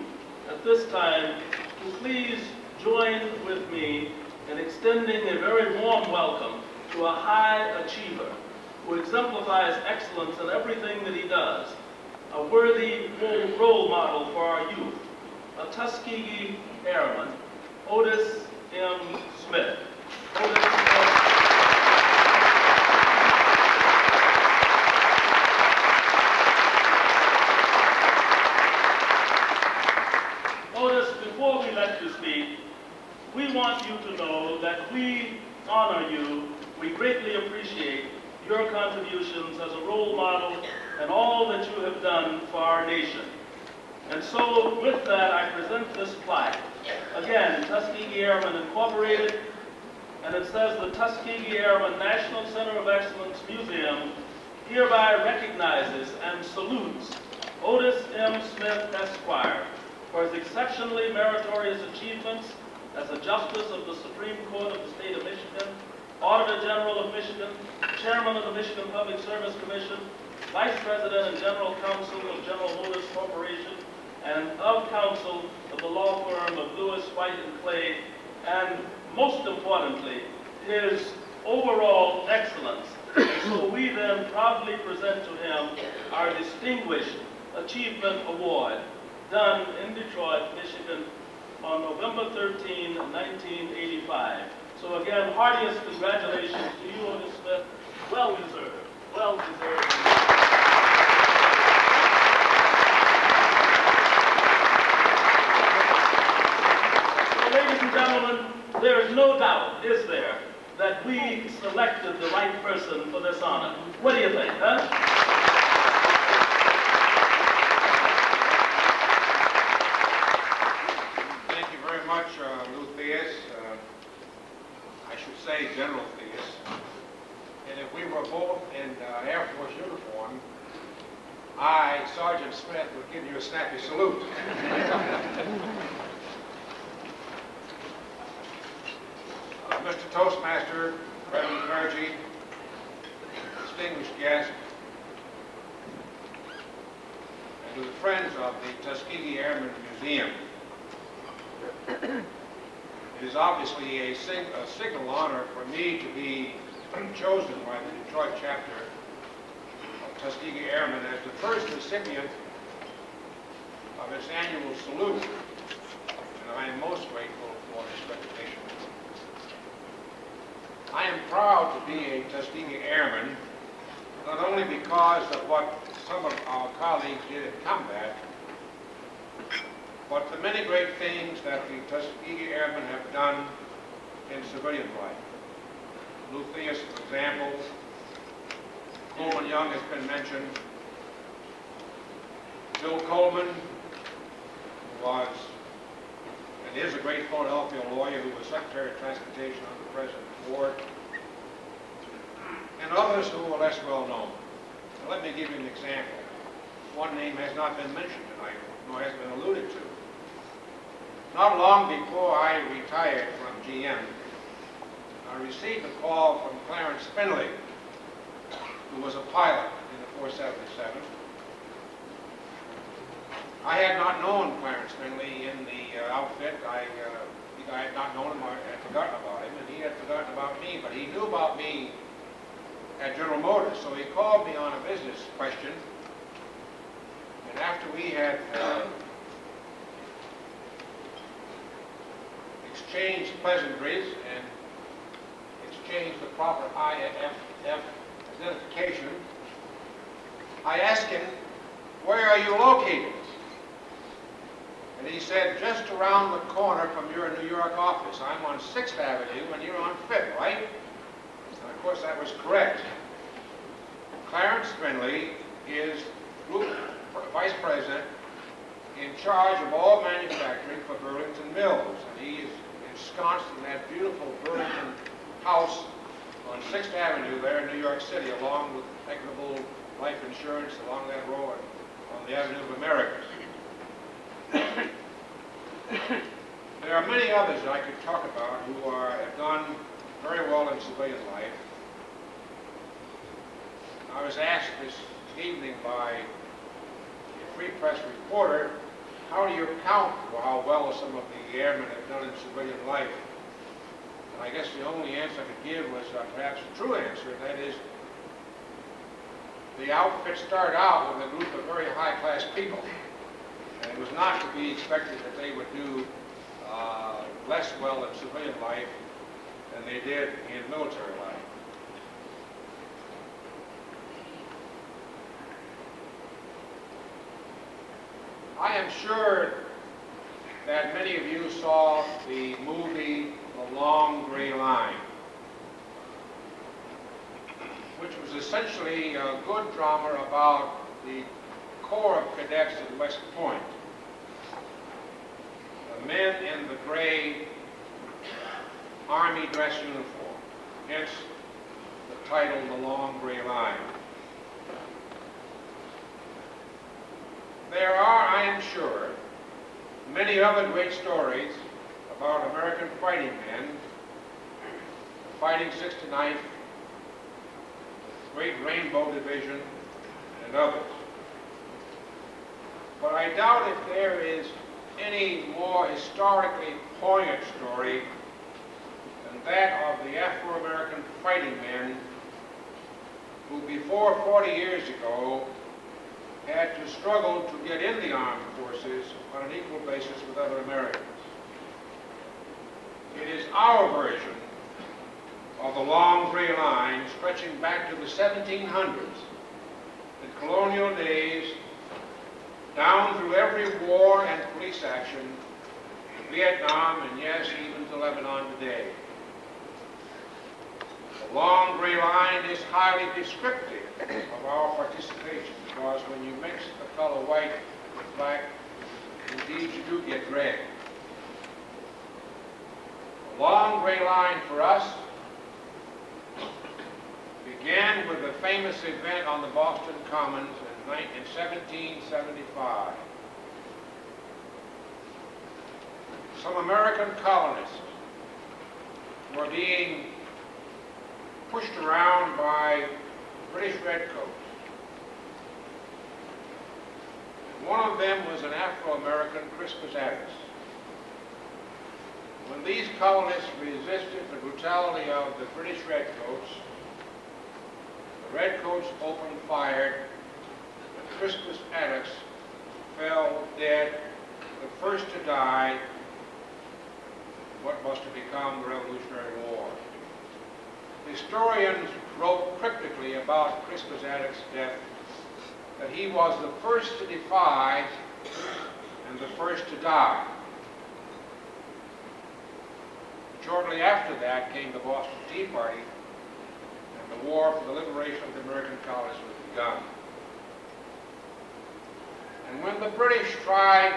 at this time to please join with me in extending a very warm welcome to a high achiever who exemplifies excellence in everything that he does, a worthy role model for our youth, a Tuskegee Airman, Otis M. Smith. Otis M. we honor you, we greatly appreciate your contributions as a role model and all that you have done for our nation. And so, with that, I present this plaque. Again, Tuskegee Airmen Incorporated, and it says the Tuskegee Airmen National Center of Excellence Museum hereby recognizes and salutes Otis M. Smith, Esquire, for his exceptionally meritorious achievements as a Justice of the Supreme Court of the State of Michigan, Auditor General of Michigan, Chairman of the Michigan Public Service Commission, Vice President and General Counsel of General Motors Corporation, and of counsel of the law firm of Lewis, White, and Clay, and most importantly, his overall excellence. So we then proudly present to him our Distinguished Achievement Award, done in Detroit, Michigan, on November 13, 1985. So again, heartiest congratulations to you, Otis Smith. Well deserved. Well deserved. Gentlemen, there is no doubt, is there, that we selected the right person for this honor. What do you think, huh? Thank you very much, Lucius. I should say General Theus. And if we were both in Air Force uniform, I, Sergeant Smith, would give you a snappy salute. Mr. Toastmaster, Reverend Clergy, distinguished guests, and to the friends of the Tuskegee Airmen Museum, it is obviously a signal honor for me to be chosen by the Detroit chapter of Tuskegee Airmen as the first recipient of its annual salute, and I am most grateful for this recognition. I am proud to be a Tuskegee Airman, not only because of what some of our colleagues did in combat, but the many great things that the Tuskegee Airmen have done in civilian life. Lucius, for example, Coleman Young has been mentioned. Bill Coleman was and is a great Philadelphia lawyer who was Secretary of Transportation under President Ward, and others who are less well known. Now, let me give you an example. One name has not been mentioned tonight, nor has been alluded to. Not long before I retired from GM, I received a call from Clarence Spindley, who was a pilot in the 477. I had not known Clarence Spindley in the outfit. I had not known him, I had forgotten about him, and he had forgotten about me, but he knew about me at General Motors, so he called me on a business question, and after we had exchanged pleasantries and exchanged the proper IFF identification, I asked him, "Where are you located?" And he said, "Just around the corner from your New York office. I'm on 6th Avenue and you're on 5th, right?" And of course that was correct. Clarence Spindley is Group Vice President in charge of all manufacturing for Burlington Mills. And he is ensconced in that beautiful Burlington house on 6th Avenue there in New York City, along with Equitable Life Insurance, along that road on the Avenue of America. There are many others that I could talk about who have done very well in civilian life. I was asked this evening by a Free Press reporter, how do you account for how well some of the airmen have done in civilian life? And I guess the only answer I could give was perhaps the true answer, and that is the outfit started out with a group of very high-class people. It was not to be expected that they would do less well in civilian life than they did in military life. I am sure that many of you saw the movie The The Long Gray Line, which was essentially a good drama about the Corps of Cadets at West Point. The men in the gray Army dress uniform, hence the title The Long Gray Line. There are, I am sure, many other great stories about American fighting men, the Fighting 69th, the Great Rainbow Division, and others. But I doubt if there is any more historically poignant story than that of the Afro-American fighting men who before 40 years ago had to struggle to get in the armed forces on an equal basis with other Americans. It is our version of the Long Gray Line stretching back to the 1700s, the colonial days, down through every war and police action, Vietnam, and yes, even to Lebanon today. The Long Gray Line is highly descriptive of our participation, because when you mix the color white with black, indeed you do get red. The Long Gray Line for us began with the famous event on the Boston Commons in 1775. Some American colonists were being pushed around by British redcoats. One of them was an Afro-American, Crispus Attucks. When these colonists resisted the brutality of the British redcoats, the redcoats opened fire, and Crispus Attucks fell dead, the first to die, what must have become the Revolutionary War. Historians wrote cryptically about Crispus Attucks' death, that he was the first to defy and the first to die. Shortly after that came the Boston Tea Party, and the war for the liberation of the American colonies was begun. And when the British tried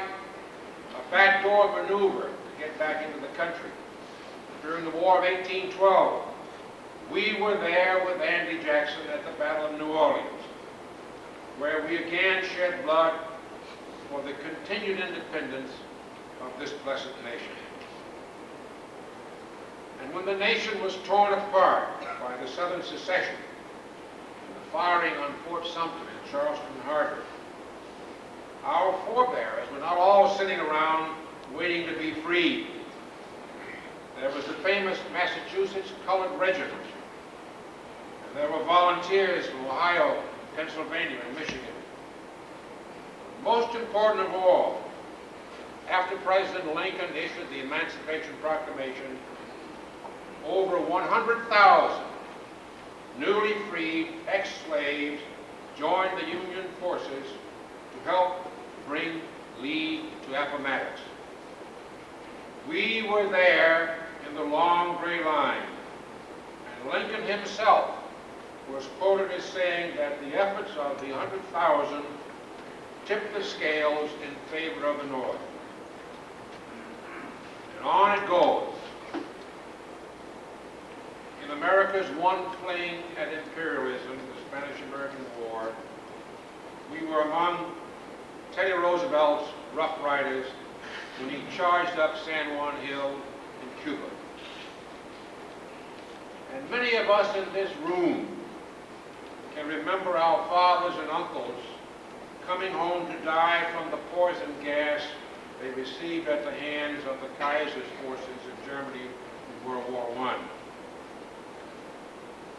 a backdoor maneuver to get back into the country during the War of 1812, we were there with Andy Jackson at the Battle of New Orleans, where we again shed blood for the continued independence of this blessed nation. And when the nation was torn apart by the Southern secession and the firing on Fort Sumter in Charleston Harbor, our forebears were not all sitting around waiting to be freed. There was the famous Massachusetts Colored Regiment, and there were volunteers from Ohio, Pennsylvania, and Michigan. Most important of all, after President Lincoln issued the Emancipation Proclamation, over 100,000 newly freed ex-slaves joined the Union forces to help bring Lee to Appomattox. We were there in the Long Gray Line, and Lincoln himself was quoted as saying that the efforts of the 100,000 tipped the scales in favor of the North. And on it goes. In America's one fling at imperialism, the Spanish-American War, we were among Teddy Roosevelt's Rough Riders when he charged up San Juan Hill in Cuba. And many of us in this room can remember our fathers and uncles coming home to die from the poison gas they received at the hands of the Kaiser's forces in Germany in World War I.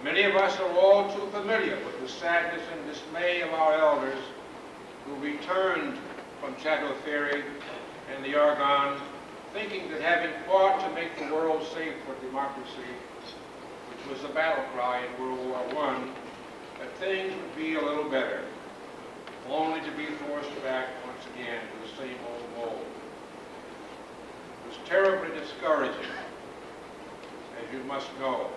Many of us are all too familiar with the sadness and dismay of our elders who returned from Chateau Thierry and the Argonne, thinking that having fought to make the world safe for democracy, which was the battle cry in World War I, that things would be a little better, only to be forced back once again to the same old mold. It was terribly discouraging you must go.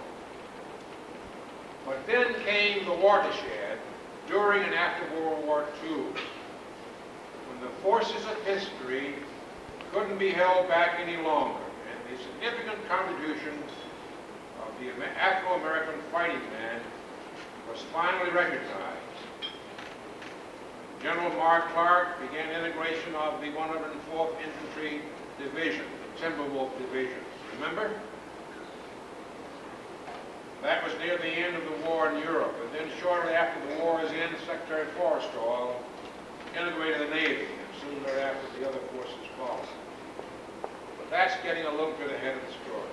But then came the watershed during and after World War II, when the forces of history couldn't be held back any longer, and the significant contributions of the Afro-American fighting man was finally recognized. General Mark Clark began integration of the 104th Infantry Division, the Timberwolf Division. Remember? That was near the end of the war in Europe, and then shortly after the war's end, Secretary Forrestal integrated the Navy, and soon thereafter the other forces followed. But that's getting a little bit ahead of the story.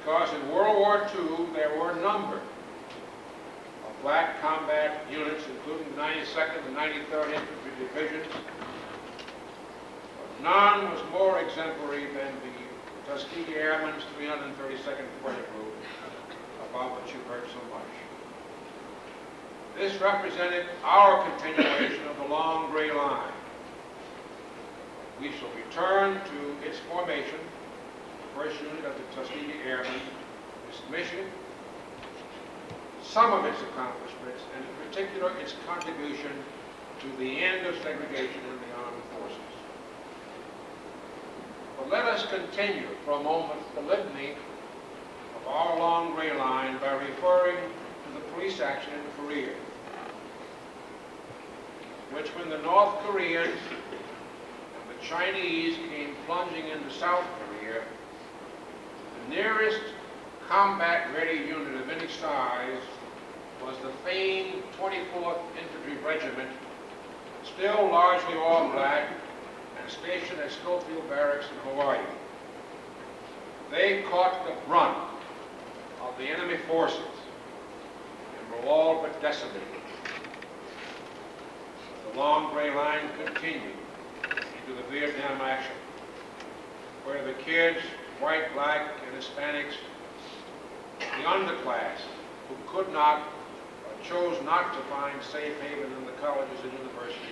Because in World War II, there were a number of black combat units, including the 92nd and 93rd Infantry Divisions, but none was more exemplary than the Tuskegee Airmen's 332nd Fighter Group, about which you've heard so much. This represented our continuation of the Long Gray Line. We shall return to its formation, the first unit of the Tuskegee Airmen, its mission, some of its accomplishments, and in particular its contribution to the end of segregation in the armed forces. But let us continue for a moment the litany of our Long Gray Line by referring to the police action in Korea, which when the North Koreans and the Chinese came plunging into South Korea, the nearest combat-ready unit of any size was the famed 24th Infantry Regiment, still largely all black, stationed at Schofield Barracks in Hawaii. They caught the brunt of the enemy forces and were all but decimated. The Long Gray Line continued into the Vietnam action, where the kids, white, black, and Hispanics, the underclass, who could not or chose not to find safe haven in the colleges and universities,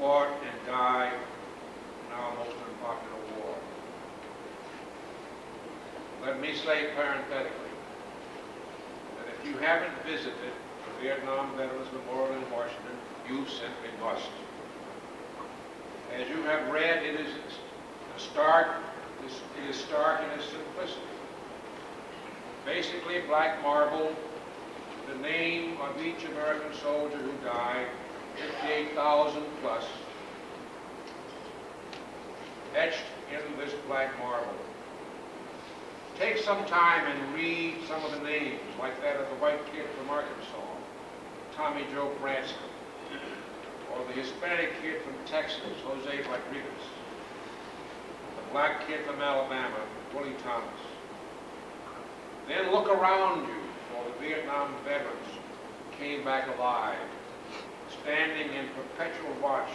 fought and died in our most unpopular war. Let me say parenthetically that if you haven't visited the Vietnam Veterans Memorial in Washington, you simply must. As you have read, it is stark in its simplicity. Basically black marble, the name of each American soldier who died, 58,000 plus, etched in this black marble. Take some time and read some of the names, like that of the white kid from Arkansas, Tommy Joe Branscombe, or the Hispanic kid from Texas, Jose Rodriguez, the black kid from Alabama, Willie Thomas. Then look around you for the Vietnam veterans who came back alive, standing in perpetual watch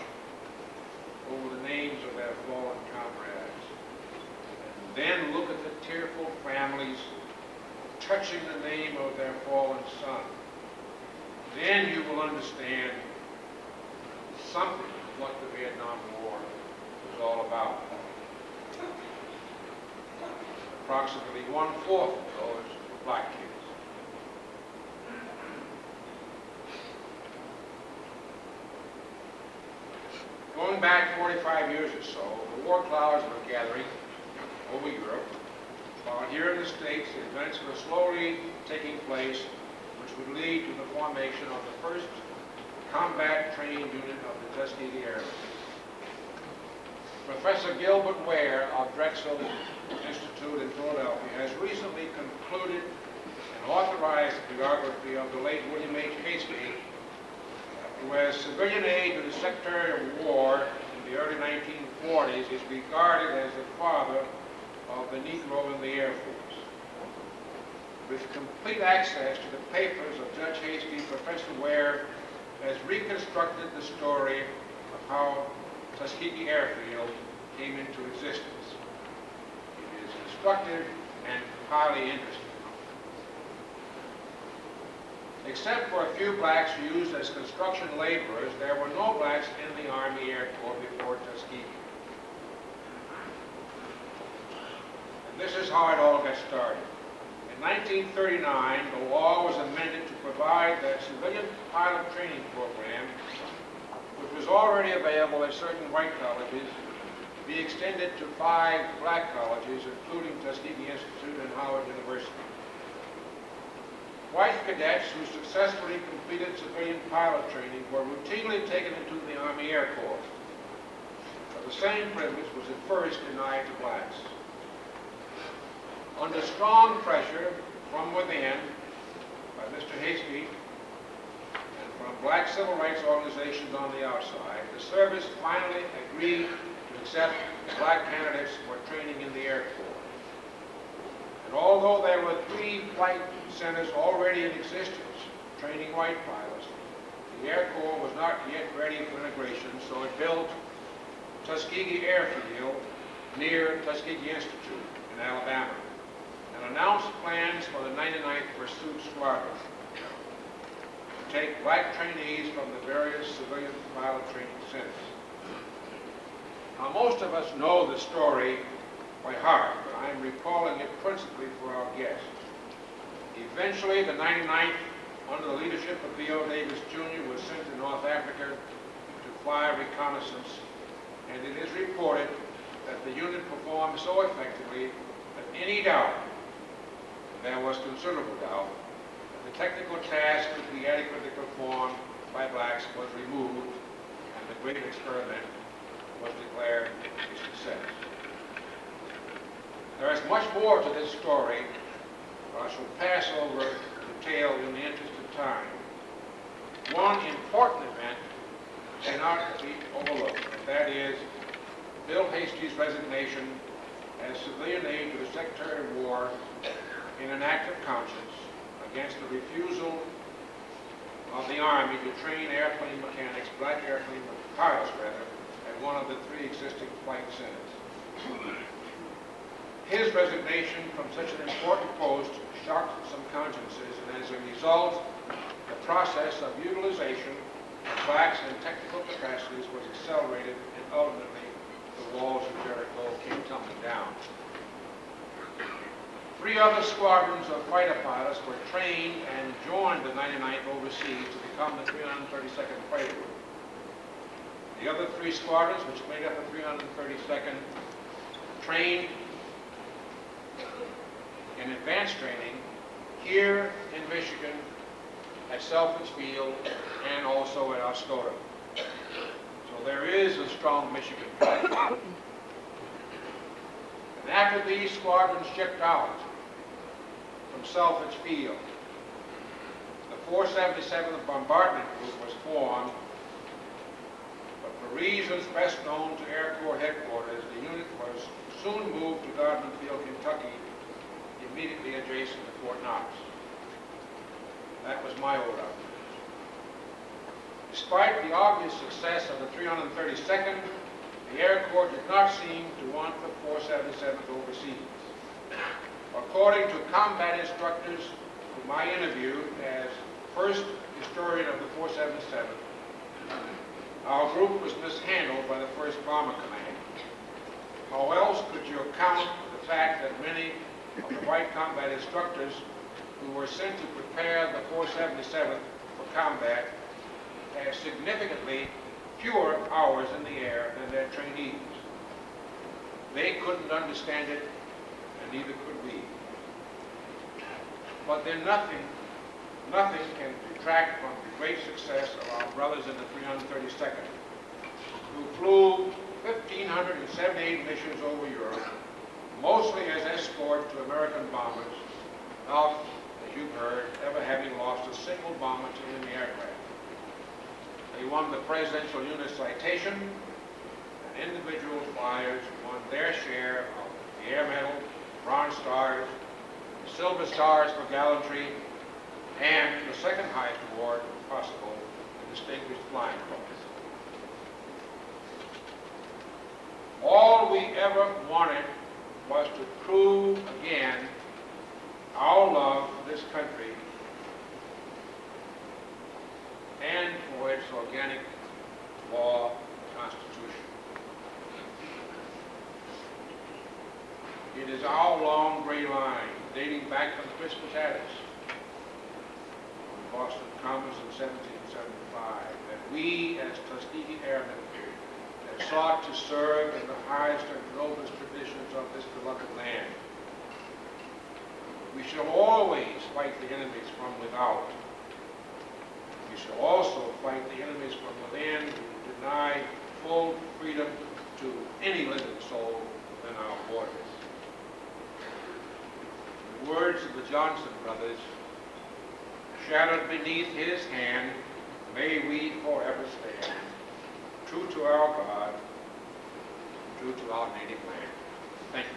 over the names of their fallen comrades. And then look at the tearful families touching the name of their fallen son. Then you will understand something of what the Vietnam War was all about. Approximately 1/4 of those were black kids. Going back 45 years or so, the war clouds were gathering over Europe, while here in the States, the events were slowly taking place, which would lead to the formation of the first combat trained unit of the Tuskegee Airmen. Professor Gilbert Ware of Drexel Institute in Philadelphia has recently concluded and authorized the biography of the late William H. Casey, who as civilian aide to the Secretary of War in the early 1940s is regarded as the father of the Negro in the Air Force. With complete access to the papers of Judge Hasty, Professor Ware has reconstructed the story of how Tuskegee Airfield came into existence. It is instructive and highly interesting. Except for a few blacks used as construction laborers, there were no blacks in the Army Air Corps before Tuskegee. This is how it all got started. In 1939, the law was amended to provide that civilian pilot training program, which was already available at certain white colleges, be extended to 5 black colleges, including Tuskegee Institute and Howard University. White cadets who successfully completed civilian pilot training were routinely taken into the Army Air Corps, but the same privilege was at first denied to blacks. Under strong pressure from within by Mr. Hastie and from black civil rights organizations on the outside, the service finally agreed to accept black candidates for training in the Air Corps. And although there were 3 flight centers already in existence training white pilots, the Air Corps was not yet ready for integration, so it built Tuskegee Airfield near Tuskegee Institute in Alabama and announced plans for the 99th Pursuit Squadron to take black trainees from the various civilian pilot training centers. Now, most of us know the story by heart, but I'm recalling it principally for our guests. Eventually, the 99th, under the leadership of B.O. Davis Jr., was sent to North Africa to fly reconnaissance, and it is reported that the unit performed so effectively that any doubt, and there was considerable doubt, that the technical task could be adequately performed by blacks was removed, and the great experiment was declared a success. There is much more to this story, but I shall pass over the tale in the interest of time. One important event cannot be overlooked, and that is Bill Hastie's resignation as civilian aide to the Secretary of War in an act of conscience against the refusal of the Army to train airplane mechanics, black airplane pilots rather, at one of the 3 existing flight centers. His resignation from such an important post shocked some consciences, and as a result, the process of utilization of blacks in technical capacities was accelerated, and ultimately the walls of Jericho came tumbling down. 3 other squadrons of fighter pilots were trained and joined the 99th overseas to become the 332nd Fighter Group. The other 3 squadrons, which made up the 332nd, trained in advanced training here in Michigan at Selfridge Field and also at Oscoda. So there is a strong Michigan fight. And after these squadrons shipped out from Selfridge Field, the 477th Bombardment Group was formed, but for reasons best known to Air Corps headquarters, the unit was soon moved to Gardner Field, Kentucky, immediately adjacent to Fort Knox. That was my old outfit. Despite the obvious success of the 332nd, the Air Corps did not seem to want the 477th overseas. According to combat instructors whom I interviewed as first historian of the 477th, our group was mishandled by the 1st Bomber Command. How else could you account for the fact that many of the white combat instructors who were sent to prepare the 477th for combat had significantly fewer hours in the air than their trainees? They couldn't understand it, and neither could we. But then nothing can detract from the great success of our brothers in the 332nd, who flew 1,578 missions over Europe, mostly as escort to American bombers, not, as you've heard, ever having lost a single bomber to enemy aircraft. They won the Presidential Unit Citation, and individual flyers won their share of the Air Medal, Bronze Stars, Silver Stars for gallantry, and the second highest award possible, the Distinguished Flying Cross. All we ever wanted was to prove again our love for this country and for its organic law and constitution. In It is all long gray line, dating back to the Christmas Addis, from Boston Congress in 1775, that we as Tuskegee Airmen have sought to serve in the highest and noblest traditions of this beloved land. We shall always fight the enemies from without. We shall also fight the enemies from within who deny full freedom to any living soul within our borders. The words of the Johnson brothers, shadowed beneath his hand, may we forever stand, true to our God, true to our native land. Thank you.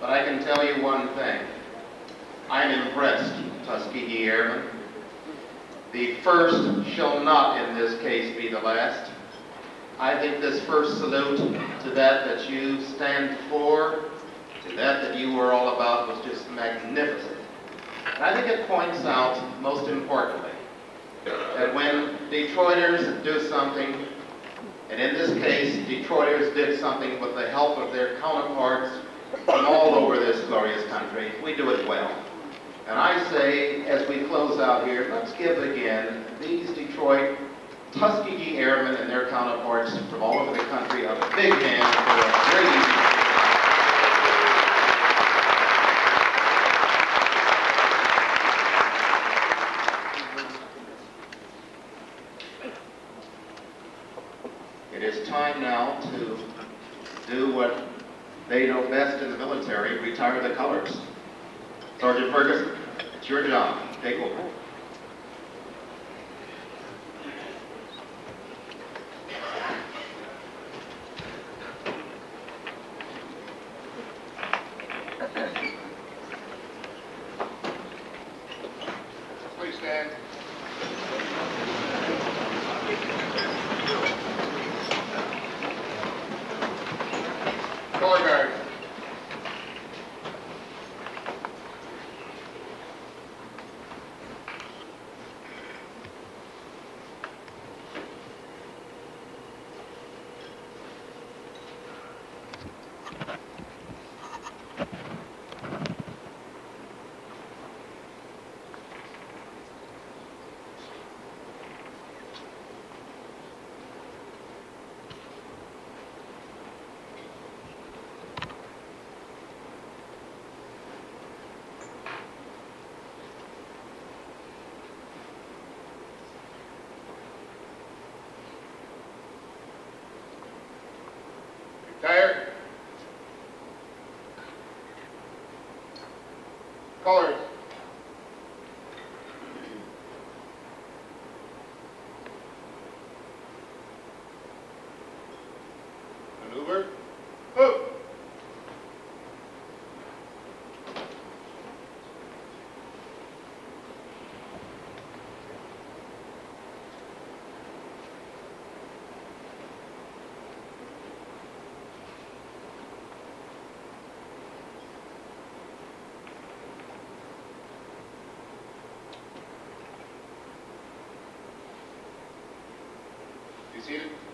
But I can tell you one thing. I'm impressed Tuskegee Airmen. The first shall not in this case be the last. I give this first salute to that you stand for, to that you were all about was just magnificent. And I think it points out, most importantly, that when Detroiters do something, and in this case, Detroiters did something with the help of their counterparts from all over this glorious country, we do it well. And I say, as we close out here, let's give again these Detroit Tuskegee Airmen and their counterparts from all over the country a big hand for a great evening. It is time now to do what they know best in the military, retire the colors. Sergeant Ferguson, it's your job. Take over. Please stand. Color guard. Tired? Colors. Maneuver. Move.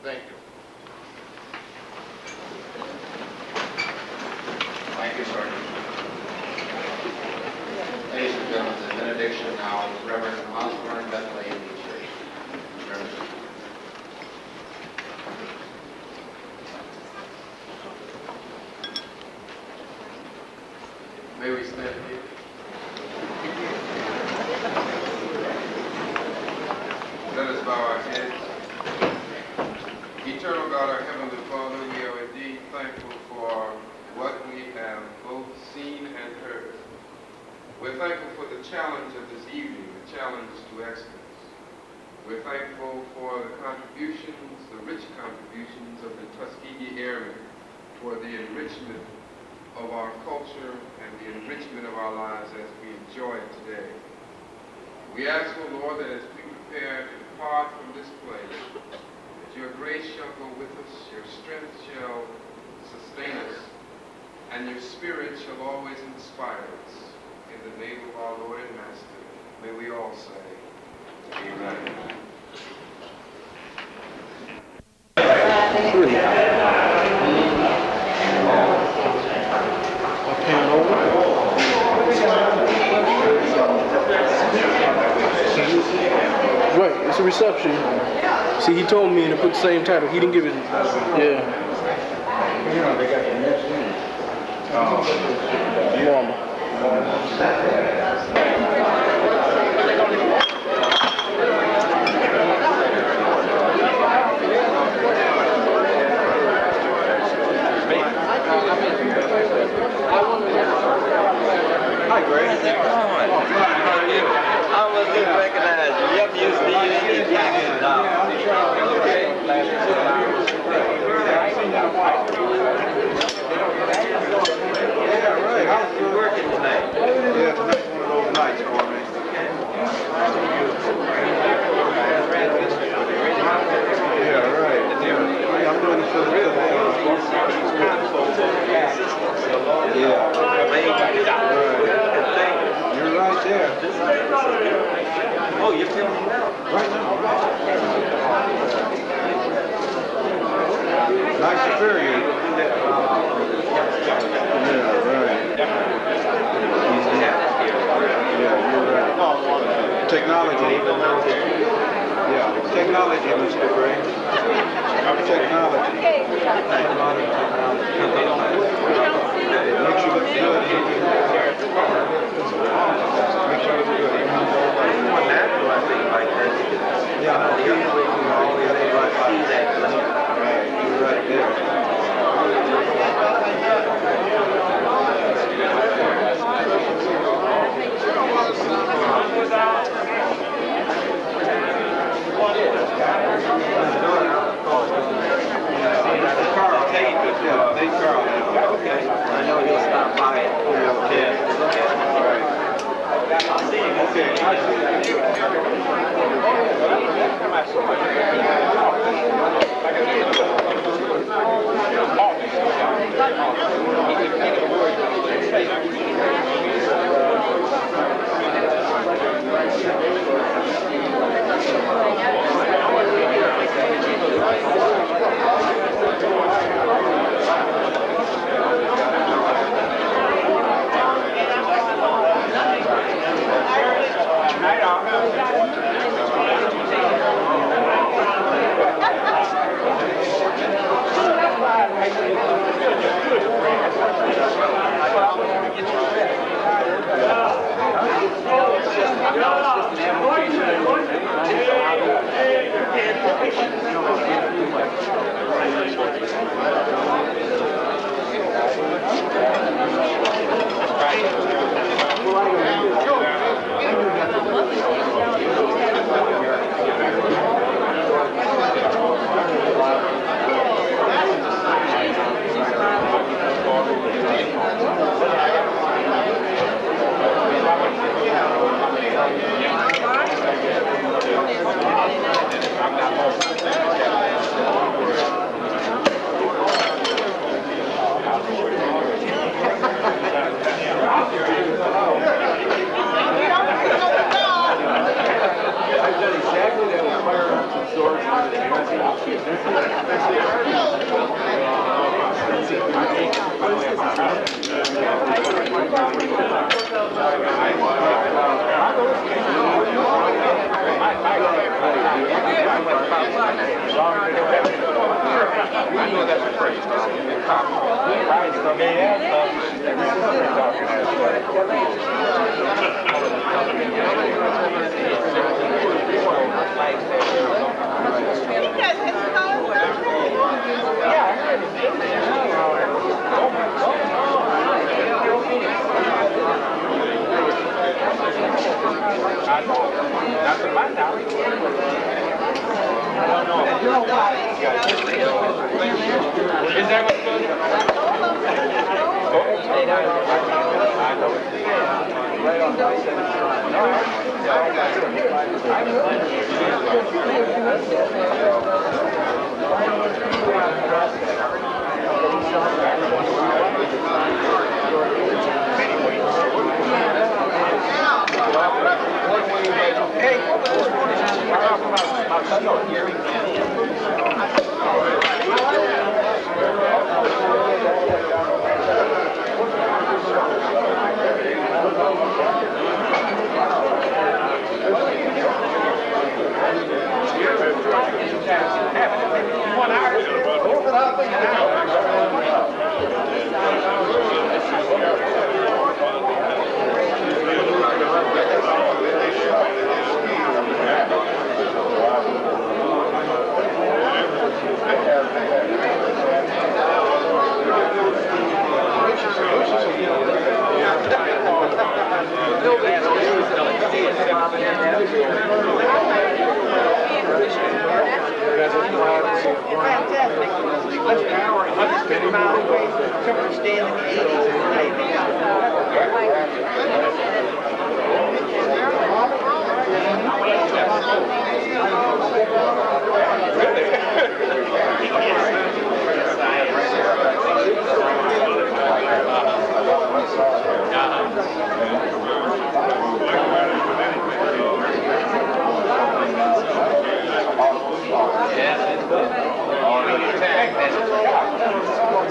Thank you. Thank you, Sergeant. Ladies and gentlemen, the benediction now is Reverend Osborne, Bethel AME Church. May we stand here? Let us bow our heads. Eternal God, our Heavenly Father, we are indeed thankful for what we have both seen and heard. We're thankful for the challenge of this evening, the challenge to excellence. We're thankful for the contributions, the rich contributions of the Tuskegee Airmen for the enrichment of our culture and the enrichment of our lives as we enjoy it today. We ask, O Lord, that as we prepare to depart from this place, your grace shall go with us, your strength shall sustain us, and your spirit shall always inspire us. In the name of our Lord and Master, may we all say, Amen. Right, it's a reception. See, he told me to put the same title. He didn't give it. Yeah. You know, they got the next one. Oh. Hi, Greg. I wasn't recognized. Yep, you see, yeah. Working tonight. Yeah, tonight's one of those nights. Dr. Ferguson. Yeah, right. Yeah, you're right. Technology. Yeah, technology, Mr. Gray. Technology. Modern technology. Make sure it's good. Make sure it's good. More natural, I think, like this. Yeah, right there. Carl, take it with you. Thank Carl. Okay. I know he'll stop by it. Okay. Okay.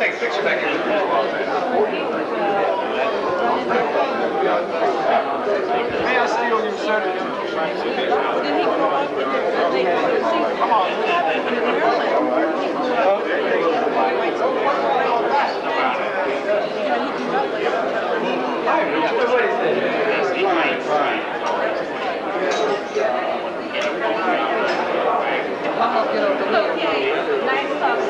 take six seconds. May I steal your surname? Come on. Okay. Nice stuff.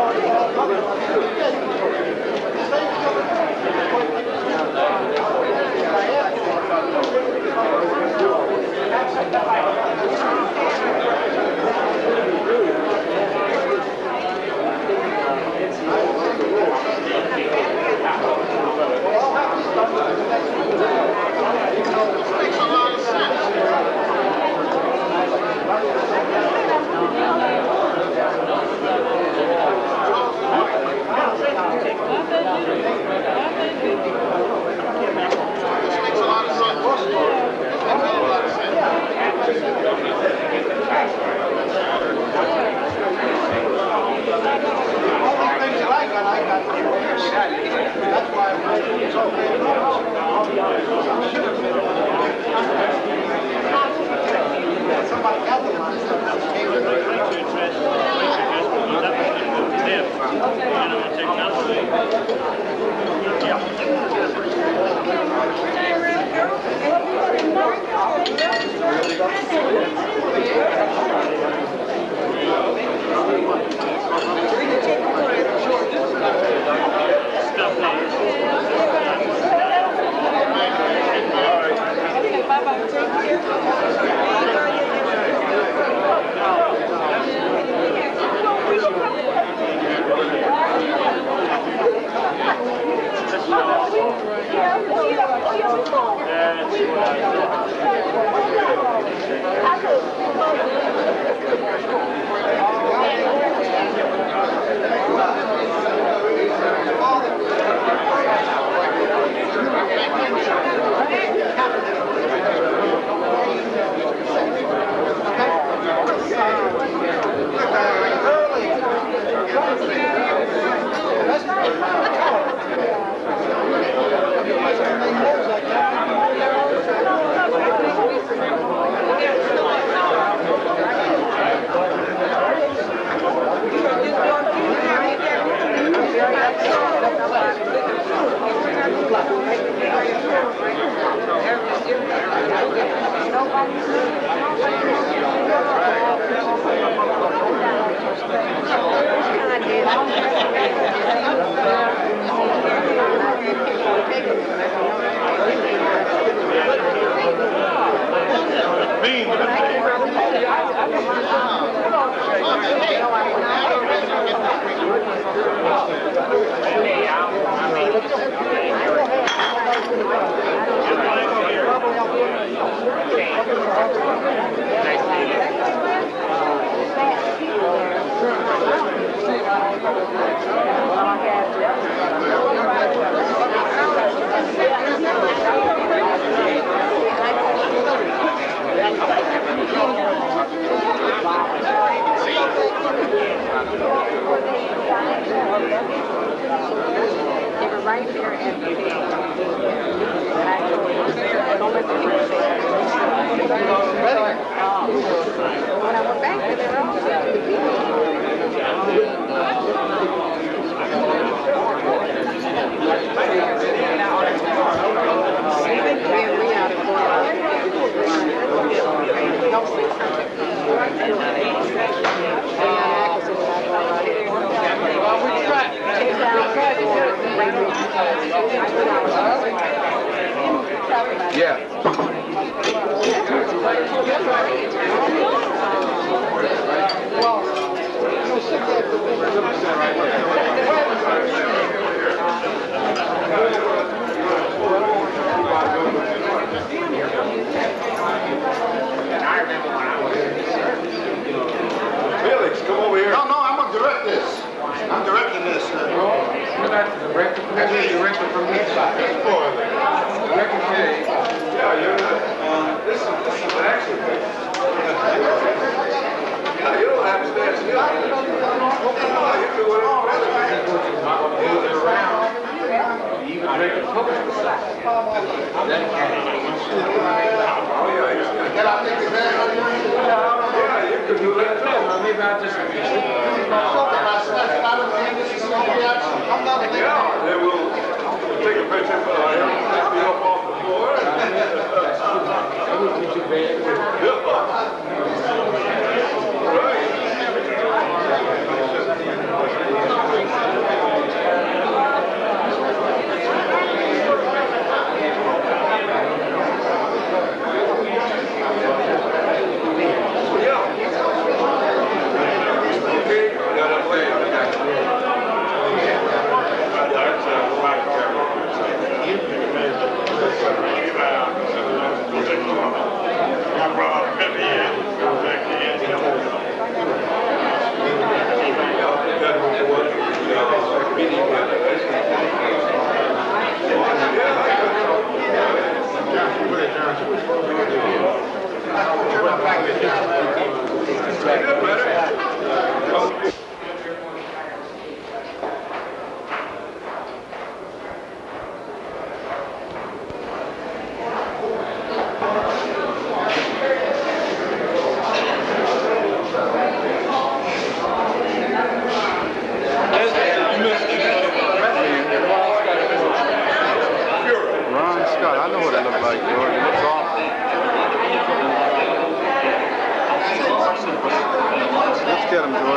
Yeah. And I remember when I was in the service. Felix, come over here. No, I'm going to direct this. I'm directing this. You're directing from this side. Secretary. Yeah, you're this is an action picture. Yeah, you don't have to stand still. You do it all. Move it around. Even break the focus. Can I take the band on you? Yeah, you can do that. Maybe I'll just they will take a picture for me up off the floor. Let's get him, George.